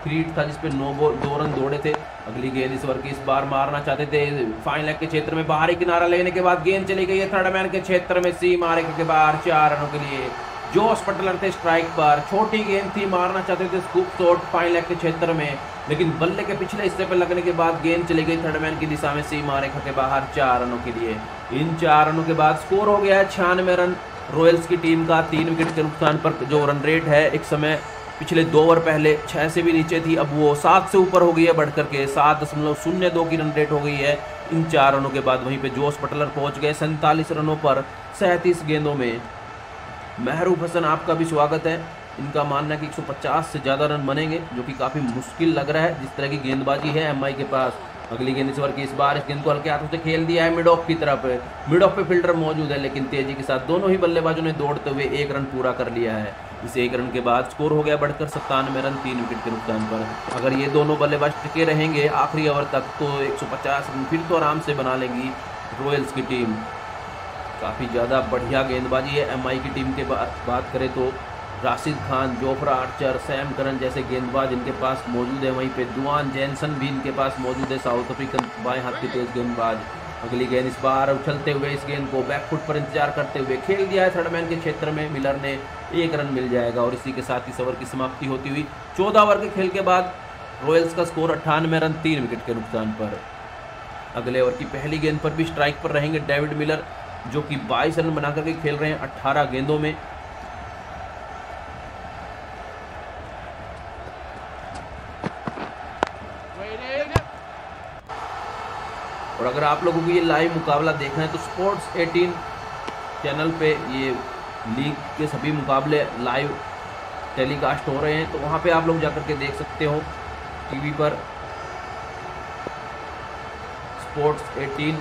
क्रीट था जिसपे 2 रन दौड़े थे। अगली गेंद इस ओवर की इस बार मारना चाहते थे फाइन लेग के क्षेत्र में, बाहरी किनारा लेने के बाद गेंद चली गई है थर्ड मैन के क्षेत्र में, सी मारे के बाहर 4 रनों के लिए। जोश बटलर थे स्ट्राइक पर, छोटी गेंद थी, मारना चाहते थे स्कूप शॉट फाइन लेग के क्षेत्र में, लेकिन बल्ले के पिछले हिस्से पर लगने के बाद गेंद चली गई थर्ड मैन की दिशा में, सीमा रेखा के बाहर 4 रनों के लिए। इन 4 रनों के बाद स्कोर हो गया है 96 रन रॉयल्स की टीम का, 3 विकेट के नुकसान पर। जो रन रेट है एक समय पिछले 2 ओवर पहले 6 से भी नीचे थी, अब वो 7 से ऊपर हो गई है बढ़कर के 7.02 की रन रेट हो गई है इन 4 रनों के बाद। वहीं पर जोश बटलर पहुँच गए 47 रनों पर 37 गेंदों में। महरूफ हसन आपका भी स्वागत है। इनका मानना है कि 150 से ज़्यादा रन बनेंगे, जो कि काफ़ी मुश्किल लग रहा है जिस तरह की गेंदबाजी है एमआई के पास। अगली गेंद इस ओवर की इस बार, इस गेंद को हल्के हाथों से खेल दिया है मिड ऑफ की तरफ। मिड ऑफ पे फील्डर मौजूद है, लेकिन तेजी के साथ दोनों ही बल्लेबाजों ने दौड़ते हुए 1 रन पूरा कर लिया है। इस 1 रन के बाद स्कोर हो गया बढ़कर 97 रन 3 विकेट के नुकसान पर। अगर ये दोनों बल्लेबाज टिके रहेंगे आखिरी ओवर तक तो 150 रन फिर तो आराम से बना लेंगी रॉयल्स की टीम। काफ़ी ज़्यादा बढ़िया गेंदबाजी है एमआई की टीम के। बात करें तो Rashid Khan, Jofra Archer, Sam Curran जैसे गेंदबाज इनके पास मौजूद है। वहीं पे दुआन जैनसन भी इनके पास मौजूद है, साउथ अफ्रीकन बाएं हाथ के तेज गेंदबाज। अगली गेंद इस बार उछलते हुए इस गेंद को बैकफुट पर इंतजार करते हुए खेल दिया है थर्ड मैन के क्षेत्र में, मिलर ने 1 रन मिल जाएगा। और इसी के साथ इस ओवर की समाप्ति होती हुई 14 ओवर के खेल के बाद रॉयल्स का स्कोर 98 रन 3 विकेट के नुकसान पर। अगले ओवर की पहली गेंद पर भी स्ट्राइक पर रहेंगे डेविड मिलर, जो कि 22 रन बना करके खेल रहे हैं 18 गेंदों में। और अगर आप लोगों को ये लाइव मुकाबला देखना है तो स्पोर्ट्स 18 चैनल पे ये लीग के सभी मुकाबले लाइव टेलीकास्ट हो रहे हैं, तो वहाँ पे आप लोग जाकर के देख सकते हो टीवी पर। स्पोर्ट्स 18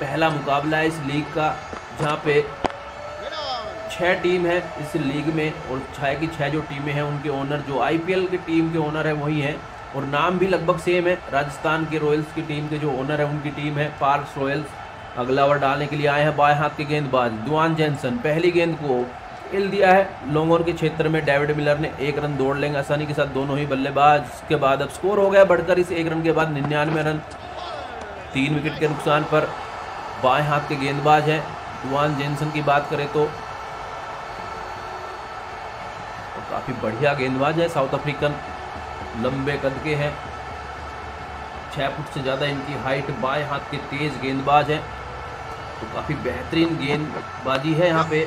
पहला मुकाबला है इस लीग का, जहाँ पे 6 टीम है इस लीग में, और 6 की 6 जो टीमें हैं उनके ओनर जो आईपीएल की टीम के ओनर है वही हैं, और नाम भी लगभग सेम है। राजस्थान के रॉयल्स की टीम के जो ओनर है उनकी टीम है पार्ल रॉयल्स। अगला ओवर डालने के लिए आए हैं बाएं हाथ के गेंदबाज दुआन जैनसन। पहली गेंद को खेल दिया है लॉन्ग ऑन के क्षेत्र में, डेविड मिलर ने 1 रन दौड़ लेंगे आसानी के साथ दोनों ही बल्लेबाज। इसके बाद अब स्कोर हो गया बढ़कर इस 1 रन के बाद 99 रन 3 विकेट के नुकसान पर। बाएं हाथ के गेंदबाज हैं दुआन जैनसन की बात करें तो, काफ़ी बढ़िया गेंदबाज है। साउथ अफ्रीकन लंबे कद के हैं, 6 फुट से ज़्यादा इनकी हाइट, बाएं हाथ के तेज़ गेंदबाज हैं, तो काफ़ी बेहतरीन गेंदबाजी है यहाँ पे।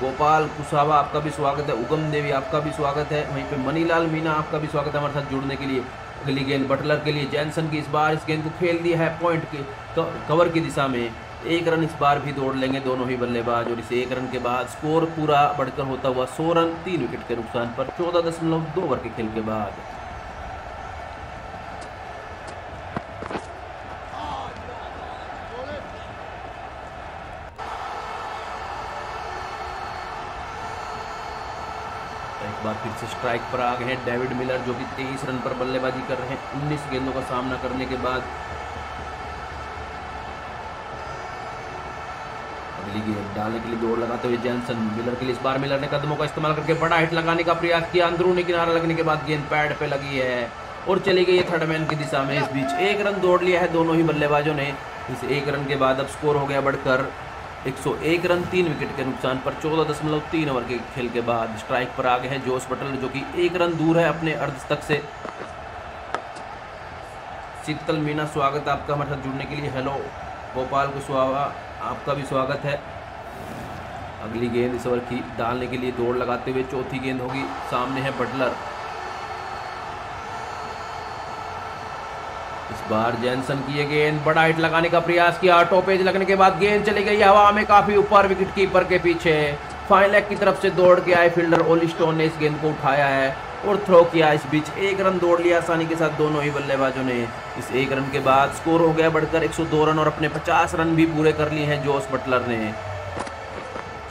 गोपाल कुशावा आपका भी स्वागत है, उगम देवी आपका भी स्वागत है, वहीं पे मनीलाल मीना आपका भी स्वागत है हमारे साथ जुड़ने के लिए। अगली गेंद बटलर के लिए, जैनसन की इस बार इस गेंद को खेल दिया है पॉइंट के कवर की दिशा में, 1 रन इस बार भी दौड़ लेंगे दोनों ही बल्लेबाज। और इस 1 रन के बाद स्कोर पूरा बढ़कर होता हुआ 100 रन 3 विकेट के नुकसान पर 14.2 ओवर के खेल के बाद। एक बार फिर से स्ट्राइक पर आ गए हैं डेविड मिलर, जो कि 23 रन पर बल्लेबाजी कर रहे हैं 19 गेंदों का सामना करने के बाद। डालने के लिए दौड़ लगाते हुए जैनसन, मिलर के लिए इस बार मिलर ने कदमों का इस्तेमाल करके बड़ा हिट लगाने का प्रयास किया, अंदरूनी किनारा लगने के बाद गेंद पैड पे लगी है और चली गई है थर्ड मैन की दिशा में। इस बीच 1 रन दौड़ लिया है दोनों ही बल्लेबाजों ने। इस 1 रन के बाद अब स्कोर हो गया बढ़कर 101 रन 3 विकेट के नुकसान पर 14.3 ओवर के खेल के बाद। स्ट्राइक पर आ गए हैं जोश बटलर, जो कि 1 रन दूर है अपने अर्धशतक से। शीतल मीना स्वागत आपका हमारे साथ जुड़ने के लिए, हेलो। गोपाल कुशवाहा आपका भी स्वागत है। अगली गेंद इस ओवर की डालने के लिए दौड़ लगाते हुए चौथी गेंद होगी, सामने है बटलर। इस बार जैनसन की ये गेंद बड़ा हिट लगाने का प्रयास किया, टॉपेज लगने के बाद गेंद चली गई हवा में काफी ऊपर विकेट कीपर के पीछे। फाइन लेग की तरफ से दौड़ के आए फील्डर ओली स्टोन ने इस गेंद को उठाया है और थ्रो किया। इस बीच एक रन दौड़ लिया आसानी के साथ दोनों ही बल्लेबाजों ने। इस एक रन के बाद स्कोर हो गया बढ़कर 102 रन और अपने 50 रन भी पूरे कर लिए हैं जोश बटलर ने।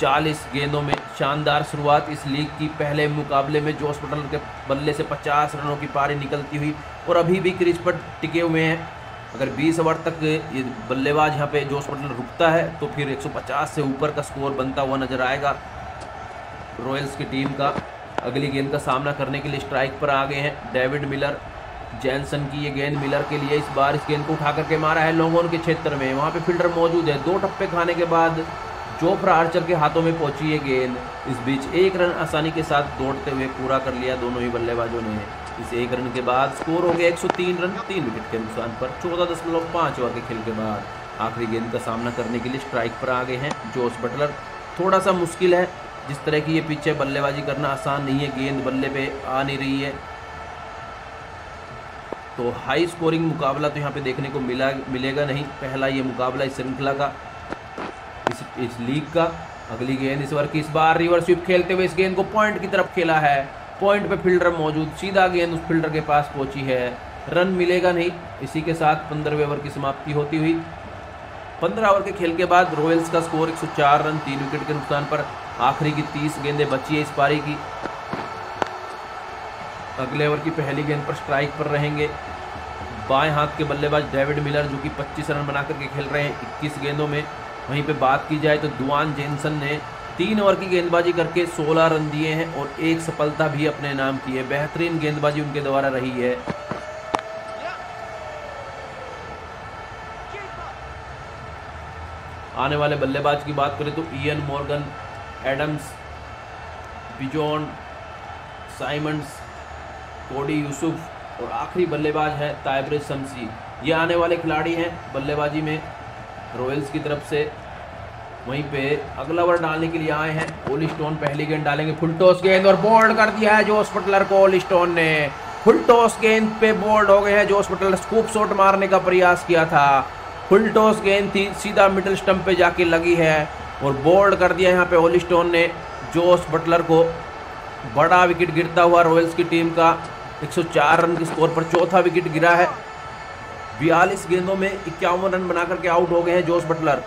40 गेंदों में शानदार शुरुआत। इस लीग की पहले मुकाबले में जोश बटलर के बल्ले से 50 रनों की पारी निकलती हुई और अभी भी क्रीज पर टिके हुए हैं। अगर 20 ओवर तक ये बल्लेबाज यहाँ पे जोश बटलर रुकता है तो फिर 150 से ऊपर का स्कोर बनता हुआ नजर आएगा। रॉयल्स की टीम का अगली गेंद का सामना करने के लिए स्ट्राइक पर आ गए हैं डेविड मिलर। जैनसन की ये गेंद मिलर के लिए। इस बार इस गेंद को उठा करके मारा है लॉन्ग ऑन के क्षेत्र में। वहाँ पे फील्डर मौजूद है। दो टप्पे खाने के बाद जोफ्रा आर्चर के हाथों में पहुंची ये गेंद। इस बीच एक रन आसानी के साथ दौड़ते हुए पूरा कर लिया दोनों ही बल्लेबाजों ने। इस एक रन के बाद स्कोर हो गया 103 रन 3 विकेट के नुकसान पर 14.5 ओवर के खेल के बाद। आखिरी गेंद का सामना करने के लिए स्ट्राइक पर आ गए हैं जोश बटलर। थोड़ा सा मुश्किल है, जिस तरह की ये पीछे बल्लेबाजी करना आसान नहीं है, गेंद बल्ले पे आ नहीं रही है। तो हाई स्कोरिंग मुकाबला तो यहाँ पे देखने को मिलेगा नहीं, पहला ये मुकाबला इस श्रृंखला का, इस लीग का। अगली गेंद इस ओवर की। इस बार रिवर्स स्वीप खेलते हुए इस गेंद को पॉइंट की तरफ खेला है। पॉइंट पे फील्डर मौजूद, सीधा गेंद उस फील्डर के पास पहुंची है, रन मिलेगा नहीं। इसी के साथ 15वें ओवर की समाप्ति होती हुई। 15 ओवर के खेल के बाद रॉयल्स का स्कोर 104 रन 3 विकेट के नुकसान पर। आखिरी की 30 गेंदें बची है इस पारी की। अगले ओवर की पहली गेंद पर स्ट्राइक पर रहेंगे बाएं हाथ के बल्लेबाज डेविड मिलर, जो कि 25 रन बना करके खेल रहे हैं 21 गेंदों में। वहीं पे बात की जाए तो दुआन जेनसन ने 3 ओवर की गेंदबाजी करके 16 रन दिए हैं और एक सफलता भी अपने नाम की है। बेहतरीन गेंदबाजी उनके द्वारा रही है। आने वाले बल्लेबाज की बात करें तो Eoin Morgan, Adams, Bjorn, Simmonds, कोडी यूसुफ और आखिरी बल्लेबाज है ताबरेज शम्सी। ये आने वाले खिलाड़ी हैं बल्लेबाजी में रॉयल्स की तरफ से। वहीं पे अगला ओवर डालने के लिए आए हैं ओली स्टोन। पहली गेंद डालेंगे, फुल टॉस गेंद और बोल्ड कर दिया है जोश बटलर को ओली स्टोन ने। फुल टॉस गेंद पे बोल्ड हो गए हैं जोश बटलर। स्कूप शॉट मारने का प्रयास किया था, फुल टॉस गेंद थी, सीधा मिडिल स्टंप पे जाके लगी है और बोल्ड कर दिया यहाँ पे ओली स्टोन ने जोश बटलर को। बड़ा विकेट गिरता हुआ रॉयल्स की टीम का 104 रन के स्कोर पर चौथा विकेट गिरा है। 42 गेंदों में 51 रन बना करके आउट हो गए हैं जोश बटलर।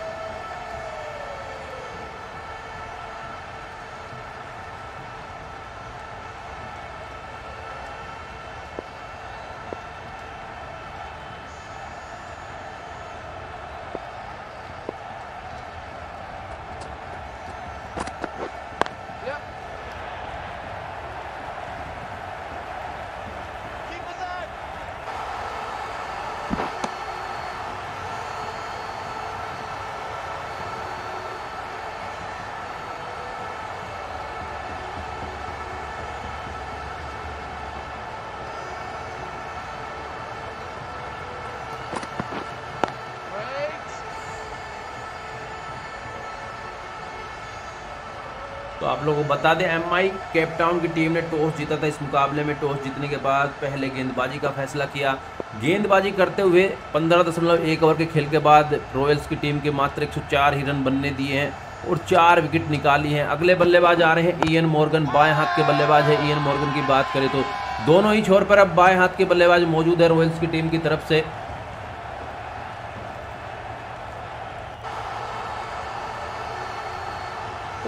तो आप लोगों को बता दें एमआई केप टाउन की टीम ने टॉस जीता था। इस मुकाबले में टॉस जीतने के बाद पहले गेंदबाजी का फैसला किया। गेंदबाजी करते हुए 15.1 ओवर के खेल के बाद रॉयल्स की टीम के मात्र 104 ही रन बनने दिए हैं और 4 विकेट निकाली हैं। अगले बल्लेबाज आ रहे हैं इयन मॉर्गन, बाएं हाथ के बल्लेबाज है। इयन मॉर्गन की बात करें तो दोनों ही छोर पर अब बाएं हाथ के बल्लेबाज मौजूद है रॉयल्स की टीम की तरफ से।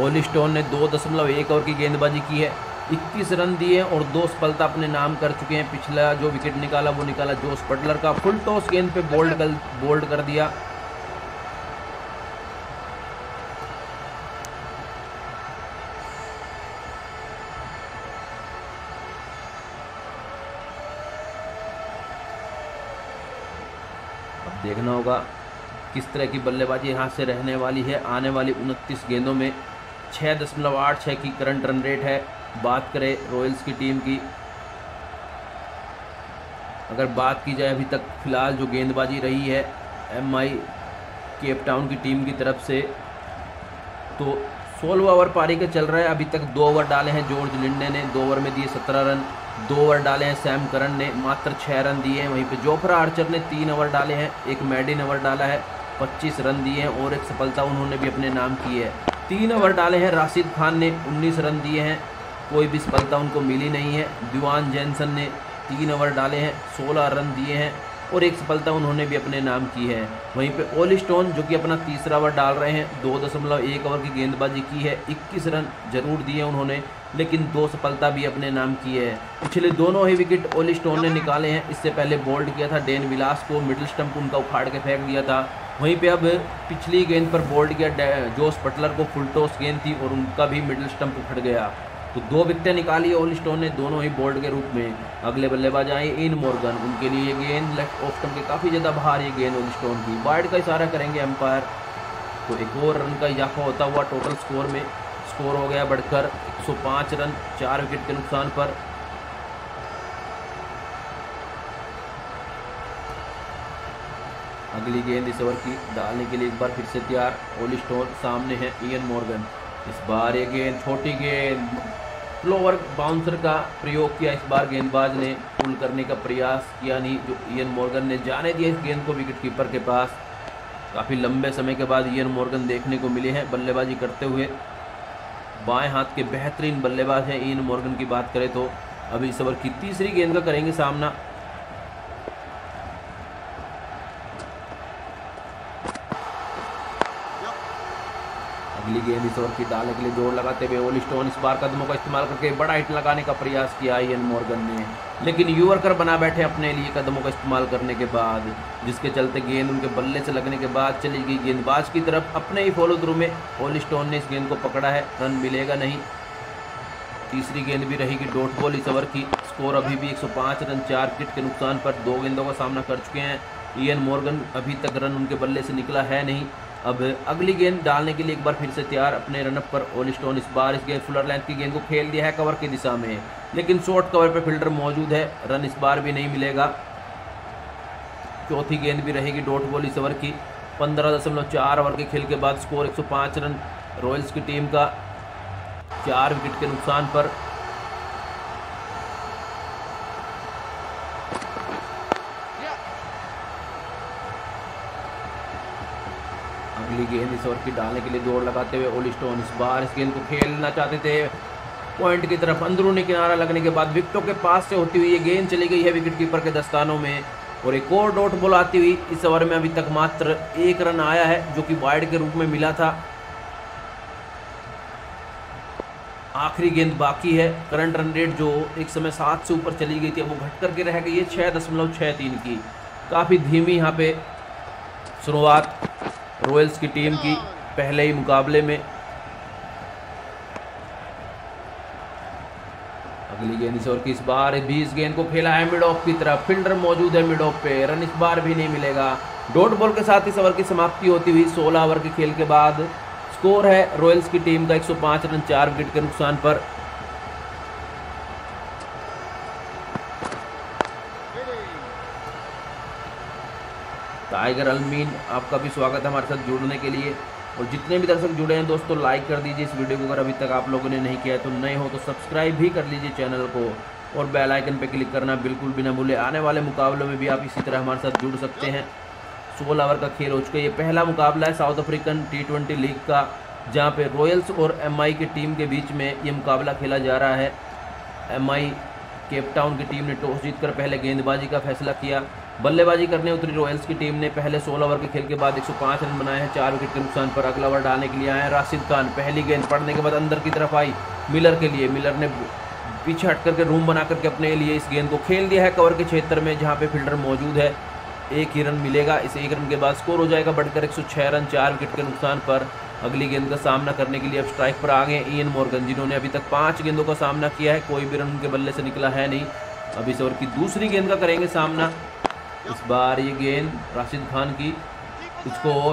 ओली स्टोन ने 2.1 ओवर की गेंदबाजी की है, 21 रन दिए और 2 सफलता अपने नाम कर चुके हैं। पिछला जो विकेट निकाला वो निकाला जोश बटलर का। फुल टॉस गेंद पे बोल्ड कर दिया। अब देखना होगा किस तरह की बल्लेबाजी यहाँ से रहने वाली है। आने वाली 29 गेंदों में 6.86 की करंट रन रेट है। बात करें रॉयल्स की टीम की, अगर बात की जाए अभी तक फिलहाल जो गेंदबाजी रही है एमआई केप टाउन की टीम की तरफ से, तो 16 ओवर पारी के चल रहा है। अभी तक 2 ओवर डाले हैं जॉर्ज लिंडे ने, 2 ओवर में दिए 17 रन। 2 ओवर डाले हैं सैम करन ने, मात्र 6 रन दिए हैं। वहीं पर जोफ्रा आर्चर ने 3 ओवर डाले हैं, एक मेडिन ओवर डाला है, 25 रन दिए हैं और एक सफलता उन्होंने भी अपने नाम की है। 3 ओवर डाले हैं राशिद खान ने, 19 रन दिए हैं कोई भी सफलता उनको मिली नहीं है। दुआन जैनसन ने 3 ओवर डाले हैं, 16 रन दिए हैं और एक सफलता उन्होंने भी अपने नाम की है। वहीं पे ओली स्टोन जो कि अपना 3रा ओवर डाल रहे हैं, 2.1 ओवर की गेंदबाजी की है, 21 रन जरूर दिए उन्होंने लेकिन 2 सफलता भी अपने नाम की है। पिछले दोनों ही विकेट ओली स्टोन ने निकाले हैं। इससे पहले बोल्ड किया था डैन विलास को, मिडिल स्टंप उनका उखाड़ के फेंक दिया था। वहीं पे अब पिछली गेंद पर बोल्ड किया जोश बटलर को, फुल टॉस गेंद थी और उनका भी मिडिल स्टंप उखड़ गया। तो 2 विकेटें निकाली ओली स्टोन ने दोनों ही बोल्ड के रूप में। अगले बल्लेबाज आए इन मॉर्गन, उनके लिए गेंद लेफ्ट ऑफ स्टंप के काफ़ी ज़्यादा बाहर ये गेंद ओली स्टोन की। वाइड का इशारा करेंगे एम्पायर। तो एक और रन का इजाफा होता हुआ टोटल स्कोर में स्कोर हो गया बढ़कर 105 रन 4 विकेट के नुकसान पर। अगली गेंद इस ओवर की डालने के लिए एक बार फिर से तैयार ओली स्टोन, सामने है इयन मॉर्गन। इस बार ये गेंद छोटी गेंद, फ्लोवर बाउंसर का प्रयोग किया इस बार गेंदबाज ने, पुल करने का प्रयास किया नहीं, जो इयन मॉर्गन ने जाने दिया इस गेंद को विकेटकीपर के पास। काफ़ी लंबे समय के बाद इयन मॉर्गन देखने को मिले हैं बल्लेबाजी करते हुए, बाएं हाथ के बेहतरीन बल्लेबाज हैं इयन मॉर्गन की बात करें तो। अभी इस ओवर की 3री गेंद का करेंगे सामना। अगली गेंद इस ओवर की डालने के लिए जोर लगाते हुए ओली स्टोन इस बार कदमों का इस्तेमाल करके बड़ा हिट लगाने का प्रयास किया इयन मॉर्गन ने, लेकिन यूवर्कर बना बैठे अपने लिए कदमों का इस्तेमाल करने के बाद, जिसके चलते गेंद उनके बल्ले से लगने के बाद चली गई गेंदबाज की तरफ। अपने ही फॉलो थ्रू में ओली स्टोन ने इस गेंद को पकड़ा है, रन मिलेगा नहीं। 3री गेंद भी रहेगी डॉट बॉल इस ओवर की। स्कोर अभी भी 105 रन 4 विकेट के नुकसान पर। 2 गेंदों का सामना कर चुके हैं इयन मॉर्गन, अभी तक रन उनके बल्ले से निकला है नहीं। अब अगली गेंद डालने के लिए एक बार फिर से तैयार अपने रनअप पर ओली स्टोन। इस बार इस गेंद फुलर लेंथ की गेंद को खेल दिया है कवर की दिशा में, लेकिन शॉर्ट कवर पर फील्डर मौजूद है, रन इस बार भी नहीं मिलेगा। 4थी गेंद भी रहेगी डॉट बॉल इस ओवर की। 15.4 ओवर के खेल के बाद स्कोर 105 रन रॉयल्स की टीम का 4 विकेट के नुकसान पर। अगली गेंद इस ओवर की डालने के लिए दौड़ लगाते हुए ओली स्टोन इस बार इस गेंद को खेलना चाहते थे पॉइंट की तरफ, अंदरूनी किनारा लगने के बाद विकेटों के पास से होती हुई ये गेंद चली गई है विकेटकीपर के दस्तानों में और एक और डॉट बॉल आती हुई। इस ओवर में अभी तक मात्र 1 रन आया है जो कि वाइड के रूप में मिला था। आखिरी गेंद बाकी है। करंट रन रेट जो एक समय 7 से ऊपर चली गई थी वो घट करके रह गई है 6.63 की। काफ़ी धीमी यहाँ पे शुरुआत रॉयल्स की टीम की पहले ही मुकाबले में। अगली गेंद इस ओवर की इस बार 20 गेंद को खेला है मिड ऑफ की तरफ, फील्डर मौजूद है मिड ऑफ पे, रन इस बार भी नहीं मिलेगा। डॉट बॉल के साथ इस ओवर की समाप्ति होती हुई 16 ओवर के खेल के बाद स्कोर है रॉयल्स की टीम का 105 रन 4 विकेट के नुकसान पर। टाइगर अलमीन आपका भी स्वागत है हमारे साथ जुड़ने के लिए। और जितने भी दर्शक जुड़े हैं दोस्तों लाइक कर दीजिए इस वीडियो को अगर अभी तक आप लोगों ने नहीं किया है, तो नए हो तो सब्सक्राइब भी कर लीजिए चैनल को और बेल आइकन पे क्लिक करना बिल्कुल भी ना भूलें। आने वाले मुकाबलों में भी आप इसी तरह हमारे साथ जुड़ सकते हैं। 16 ओवर का खेल हो चुका है। ये पहला मुकाबला है साउथ अफ्रीकन T20 लीग का, जहाँ पर रॉयल्स और MI की टीम के बीच में ये मुकाबला खेला जा रहा है। MI केप टाउन की टीम ने टॉस जीतकर पहले गेंदबाजी का फैसला किया। बल्लेबाजी करने उतरी रॉयल्स की टीम ने पहले 16 ओवर के खेल के बाद 105 रन बनाए हैं 4 विकेट के नुकसान पर। अगला ओवर डालने के लिए आए राशिद खान। पहली गेंद पड़ने के बाद अंदर की तरफ आई मिलर के लिए, मिलर ने पीछे हट करके रूम बना करके अपने लिए इस गेंद को खेल दिया है कवर के क्षेत्र में जहाँ पे फील्डर मौजूद है। 1 ही रन मिलेगा। इस 1 रन के बाद स्कोर हो जाएगा बढ़कर 106 रन 4 विकेट के नुकसान पर। अगली गेंद का सामना करने के लिए अब स्ट्राइक पर आ गए इयन मॉर्गन, जिन्होंने अभी तक 5 गेंदों का सामना किया है, कोई भी रन उनके बल्ले से निकला है नहीं। अब इस ओवर की 2री गेंद का करेंगे सामना। इस बार ये गेंद राशिद खान की, इसको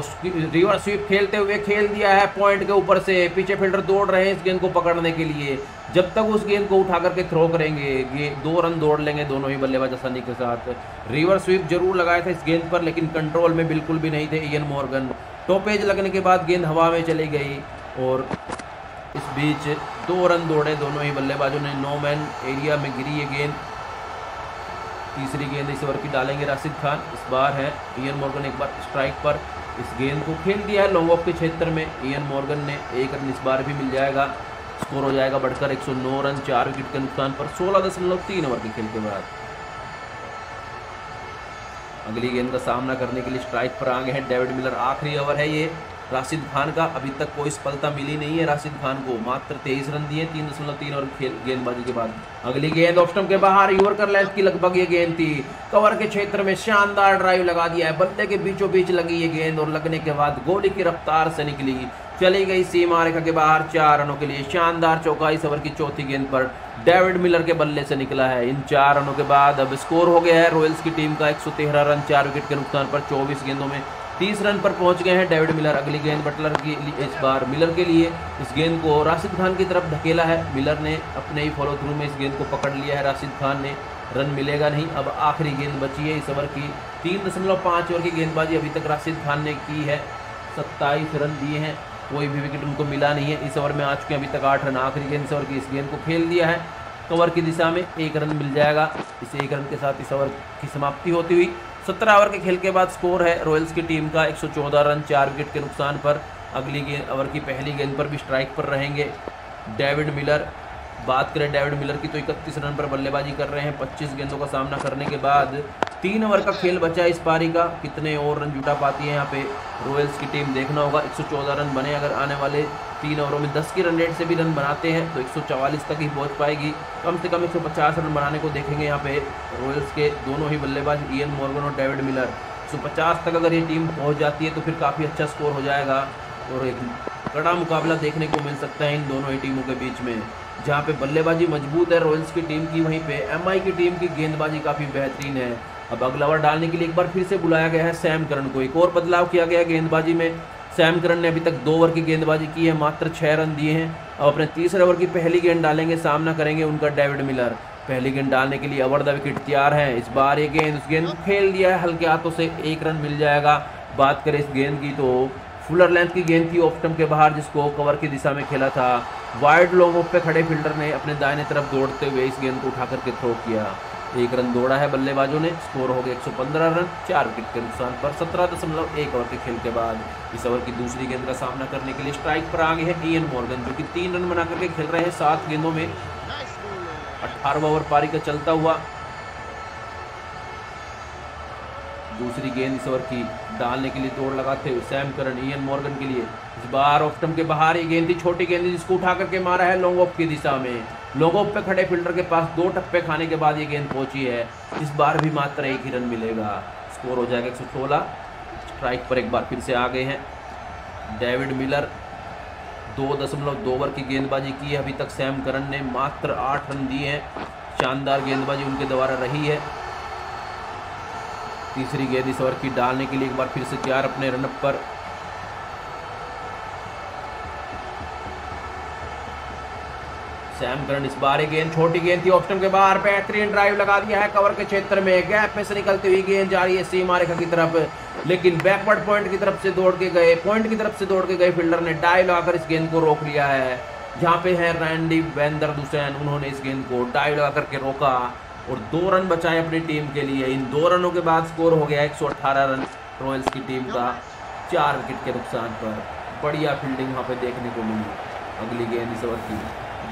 रिवर्स स्वीप खेलते हुए खेल दिया है पॉइंट के ऊपर से, पीछे फील्डर दौड़ रहे हैं इस गेंद को पकड़ने के लिए। जब तक उस गेंद को उठा करके थ्रो करेंगे 2 रन दौड़ लेंगे दोनों ही बल्लेबाज आसानी के साथ। रिवर्स स्वीप जरूर लगाया था इस गेंद पर लेकिन कंट्रोल में बिल्कुल भी नहीं थे इयन मॉर्गन। टॉप एज लगने के बाद गेंद हवा में चली गई और इस बीच 2 रन दौड़े दोनों ही बल्लेबाजों ने। 9 मैन एरिया में गिरी ये गेंद। 3री गेंद इस ओवर की डालेंगे राशिद खान। इस बार है इयन मॉर्गन एक बार स्ट्राइक पर, इस गेंद को खेल दिया है लॉन्ग ऑफ के क्षेत्र में इयन मॉर्गन ने। 1 रन इस बार भी मिल जाएगा। स्कोर हो जाएगा बढ़कर 109 रन, 4 विकेट के नुकसान पर 16.3 ओवर के खेल के बाद। अगली गेंद का सामना करने के लिए स्ट्राइक पर आगे हैं डेविड मिलर। आखिरी ओवर है ये राशिद खान का, अभी तक कोई सफलता मिली नहीं है राशिद खान को, मात्र 23 रन दिए 3.3 ओवर खेल गेंदबाजी के बाद। अगली गेंद ऑफ स्टंप के बाहर, यॉर्कर लेंथ की लगभग ये गेंद थी, कवर के क्षेत्र में शानदार ड्राइव लगा दिया है, बल्ले के बीचों बीच लगी ये गेंद और लगने के बाद गोली की रफ्तार से निकली, चली गई सीमा रेखा के बाहर 4 रनों के लिए। शानदार चौका इस ओवर की चौथी गेंद पर डेविड मिलर के बल्ले से निकला है। इन 4 रनों के बाद अब स्कोर हो गया है रॉयल्स की टीम का 113 रन, 4 विकेट के नुकसान पर 24 गेंदों में 30 रन पर पहुंच गए हैं डेविड मिलर। अगली गेंद बटलर की, इस बार मिलर के लिए, इस गेंद को राशिद खान की तरफ धकेला है, मिलर ने अपने ही फॉलो थ्रू में इस गेंद को पकड़ लिया है राशिद खान ने, रन मिलेगा नहीं। अब आखिरी गेंद बची है इस ओवर की, 3.5 ओवर की गेंदबाजी अभी तक राशिद खान ने की है, 27 रन दिए हैं, कोई भी विकेट उनको मिला नहीं है, इस ओवर में आ चुके हैं अभी तक 8 रन। आखिरी गेंद इस ओवर की, इस गेंद को खेल दिया है कवर की दिशा में, 1 रन मिल जाएगा, इस 1 रन के साथ इस ओवर की समाप्ति होती हुई। 17 ओवर के खेल के बाद स्कोर है रॉयल्स की टीम का 114 रन, 4 विकेट के नुकसान पर। अगली गेंद, ओवर की पहली गेंद पर भी स्ट्राइक पर रहेंगे डेविड मिलर। बात करें डेविड मिलर की तो 31 रन पर बल्लेबाजी कर रहे हैं, 25 गेंदों का सामना करने के बाद 3 ओवर का खेल बचा इस पारी का, कितने और रन जुटा पाती है यहाँ पे रॉयल्स की टीम देखना होगा। 114 रन बने, अगर आने वाले 3 ओवरों में 10 की रन रेट से भी रन बनाते हैं तो 144 तक ही पहुँच पाएगी, कम से कम 150 रन बनाने को देखेंगे यहाँ पे रॉयल्स के दोनों ही बल्लेबाज इयन मॉर्गन और डेविड मिलर। 150 तक अगर ये टीम पहुँच जाती है तो फिर काफ़ी अच्छा स्कोर हो जाएगा और एक कड़ा मुकाबला देखने को मिल सकता है इन दोनों ही टीमों के बीच में। जहाँ पे बल्लेबाजी मजबूत है रॉयल्स की टीम की, वहीं पे एमआई की टीम की गेंदबाजी काफ़ी बेहतरीन है। अब अगला ओवर डालने के लिए एक बार फिर से बुलाया गया है सैम करन को, एक और बदलाव किया गया गेंदबाजी में। सैम करन ने अभी तक 2 ओवर की गेंदबाजी की है, मात्र 6 रन दिए हैं। अब अपने तीसरे ओवर की पहली गेंद डालेंगे, सामना करेंगे उनका डेविड मिलर। पहली गेंद डालने के लिए ओवर द विकेट तैयार है, इस बार ये गेंद, उस गेंद खेल दिया है हल्के हाथों से, 1 रन मिल जाएगा। बात करें इस गेंद की तो फुलर लेंथ की गेंद थी ऑफ स्टंप के बाहर, जिसको कवर की दिशा में खेला था, वाइड लॉन्ग ऑफ पे खड़े फील्डर ने अपने दाहिने तरफ दौड़ते हुए इस गेंद को उठा करके थ्रो किया, 1 रन दौड़ा है बल्लेबाजों ने। स्कोर हो गया 115 रन, 4 विकेट के नुकसान पर 17.1 ओवर के खेल के बाद। इस ओवर की दूसरी गेंद का सामना करने के लिए स्ट्राइक पर आगे हैं इयन मॉर्गन, जो कि 3 रन बना करके खेल रहे हैं 7 गेंदों में। 18वां ओवर पारी का चलता हुआ, दूसरी गेंद इस ओवर की डालने के लिए दौड़ लगाते हुए सैम करन, इयन मॉर्गन के लिए, इस बार ऑफ स्टंप के बाहर ये गेंद थी, छोटी गेंद जिसको उठा करके मारा है लॉन्ग ऑफ की दिशा में, लॉन्ग ऑफ पे खड़े फील्डर के पास 2 टप्पे खाने के बाद ये गेंद पहुंची है। इस बार भी मात्र 1 ही रन मिलेगा, स्कोर हो जाएगा 116। स्ट्राइक पर एक बार फिर से आ गए हैं डेविड मिलर। 2.2 ओवर की गेंदबाजी की है अभी तक सैम करन ने, मात्र 8 रन दिए हैं, शानदार गेंदबाजी उनके द्वारा रही है। तीसरी गेंद इस ओवर की डालने के लिए एक बार फिर से 4 अपने रनअप पर, सैम करन इस बार ये गेंद, छोटी गेंद थी ऑफ स्टंप के बाहर, बेहतरीन ड्राइव लगा दिया है कवर के क्षेत्र में, गैप में से निकलती हुई गेंद जा रही है सीमा रेखा की तरफ, लेकिन बैकवर्ड पॉइंट की तरफ से दौड़ के गए, फील्डर ने डाइव लगाकर इस गेंद को रोक लिया है। जहाँ पे है रैंडी वेंदर दुसैन, उन्होंने इस गेंद को डाइव लगा करके रोका और 2 रन बचाए अपनी टीम के लिए। इन 2 रनों के बाद स्कोर हो गया 118 रन रॉयल्स की टीम का 4 विकेट के नुकसान पर। बढ़िया फील्डिंग वहाँ पे देखने को मिली। अगली गेंद इस ओवर की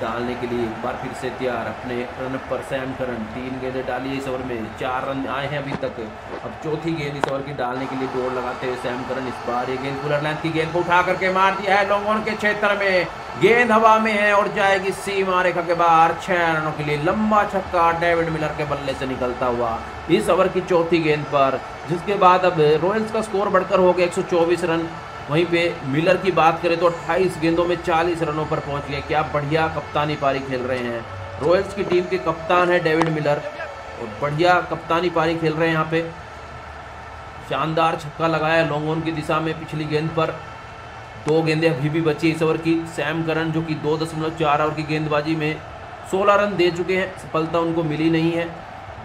डालने के लिए एक बार फिर से तैयार अपने रन पर सैम करन। 3 गेंदें डाली इस ओवर में, 4 रन आए हैं अभी तक। अब चौथी गेंद इस ओवर की डालने के लिए दौड़ लगाते हुए सैम करन, इस बार ये गेंद फुलर लेंथ की गेंद को उठा करके मार दिया है लॉन्ग ऑन के क्षेत्र में, गेंद हवा में है और जाएगी सीमा रेखा के बाहर 6 रनों के लिए। लंबा छक्का डेविड मिलर के बल्ले से निकलता हुआ इस ओवर की चौथी गेंद पर, जिसके बाद अब रॉयल्स का स्कोर बढ़कर हो गया 124 रन। वहीं पे मिलर की बात करें तो 28 गेंदों में 40 रनों पर पहुंच गए। क्या बढ़िया कप्तानी पारी खेल रहे हैं, रॉयल्स की टीम के कप्तान है डेविड मिलर और बढ़िया कप्तानी पारी खेल रहे हैं। यहाँ पे शानदार छक्का लगाया लॉन्ग ऑन की दिशा में पिछली गेंद पर। 2 गेंदें अभी भी बची इस ओवर की। सैम करन जो कि 2.4 ओवर की गेंदबाजी में 16 रन दे चुके हैं, सफलता उनको मिली नहीं है।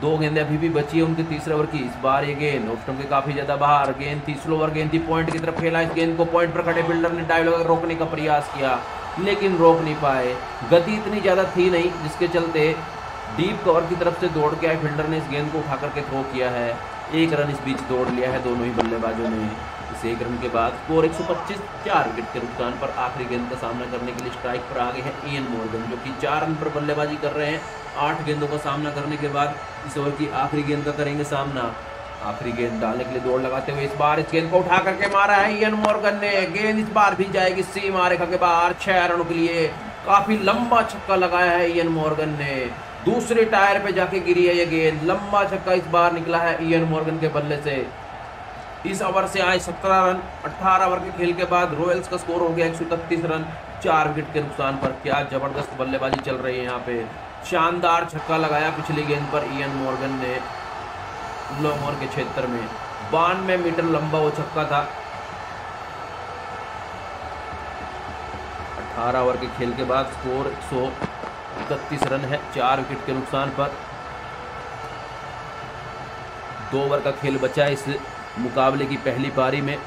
2 गेंदें अभी भी बची है उनके तीसरे ओवर की। इस बार ये गेंद ऑफ स्टंप के काफ़ी ज़्यादा बाहर, गेंद थी स्लोवर गेंद थी, पॉइंट की तरफ खेला इस गेंद को, पॉइंट पर खड़े फील्डर ने डाइव लगाकर रोकने का प्रयास किया लेकिन रोक नहीं पाए, गति इतनी ज़्यादा थी नहीं जिसके चलते डीप कवर की तरफ से दौड़ के आए फील्डर ने इस गेंद को उठा करके थ्रो किया है। एक रन इस बीच दौड़ लिया है दोनों ही बल्लेबाजों ने। इस एक रन के बाद स्कोर 125, 4 विकेट के नुकसान पर आखिरी गेंद का सामना करने के लिए स्ट्राइक पर आ गए हैं इयन मॉर्गन, जो कि 4 रन पर बल्लेबाजी कर रहे हैं। 8 गेंदों का सामना करने के बाद इस ओवर की आखिरी गेंद का करेंगे सामना। आखिरी गेंद डालने के लिए दौड़ लगाते हुए इस बार इस गेंद को उठा करके मारा है इयन मॉर्गन ने। गेंद इस बार भी जाएगी सीमा रेखा के बाहर 6 रनों के लिए। काफ़ी लंबा छक्का लगाया है इयन मॉर्गन ने, दूसरे टायर पे जाके गिरी है ये गेंद। लंबा छक्का इस बार निकला है इयन मॉर्गन के बल्ले से। इस ओवर से आए 17 रन। 18 ओवर के खेल के बाद रॉयल्स का स्कोर हो गया 131 रन, 4 विकेट के नुकसान पर। क्या जबरदस्त बल्लेबाजी चल रही है यहाँ पे। शानदार छक्का लगाया पिछली गेंद पर इयन मॉर्गन ने। लॉन्ग ओवर के क्षेत्र में 92 मीटर लंबा वो छक्का था। 18 ओवर के खेल के बाद स्कोर 131 रन है, 4 विकेट के नुकसान पर। 2 ओवर का खेल बचा इस मुकाबले की पहली पारी में।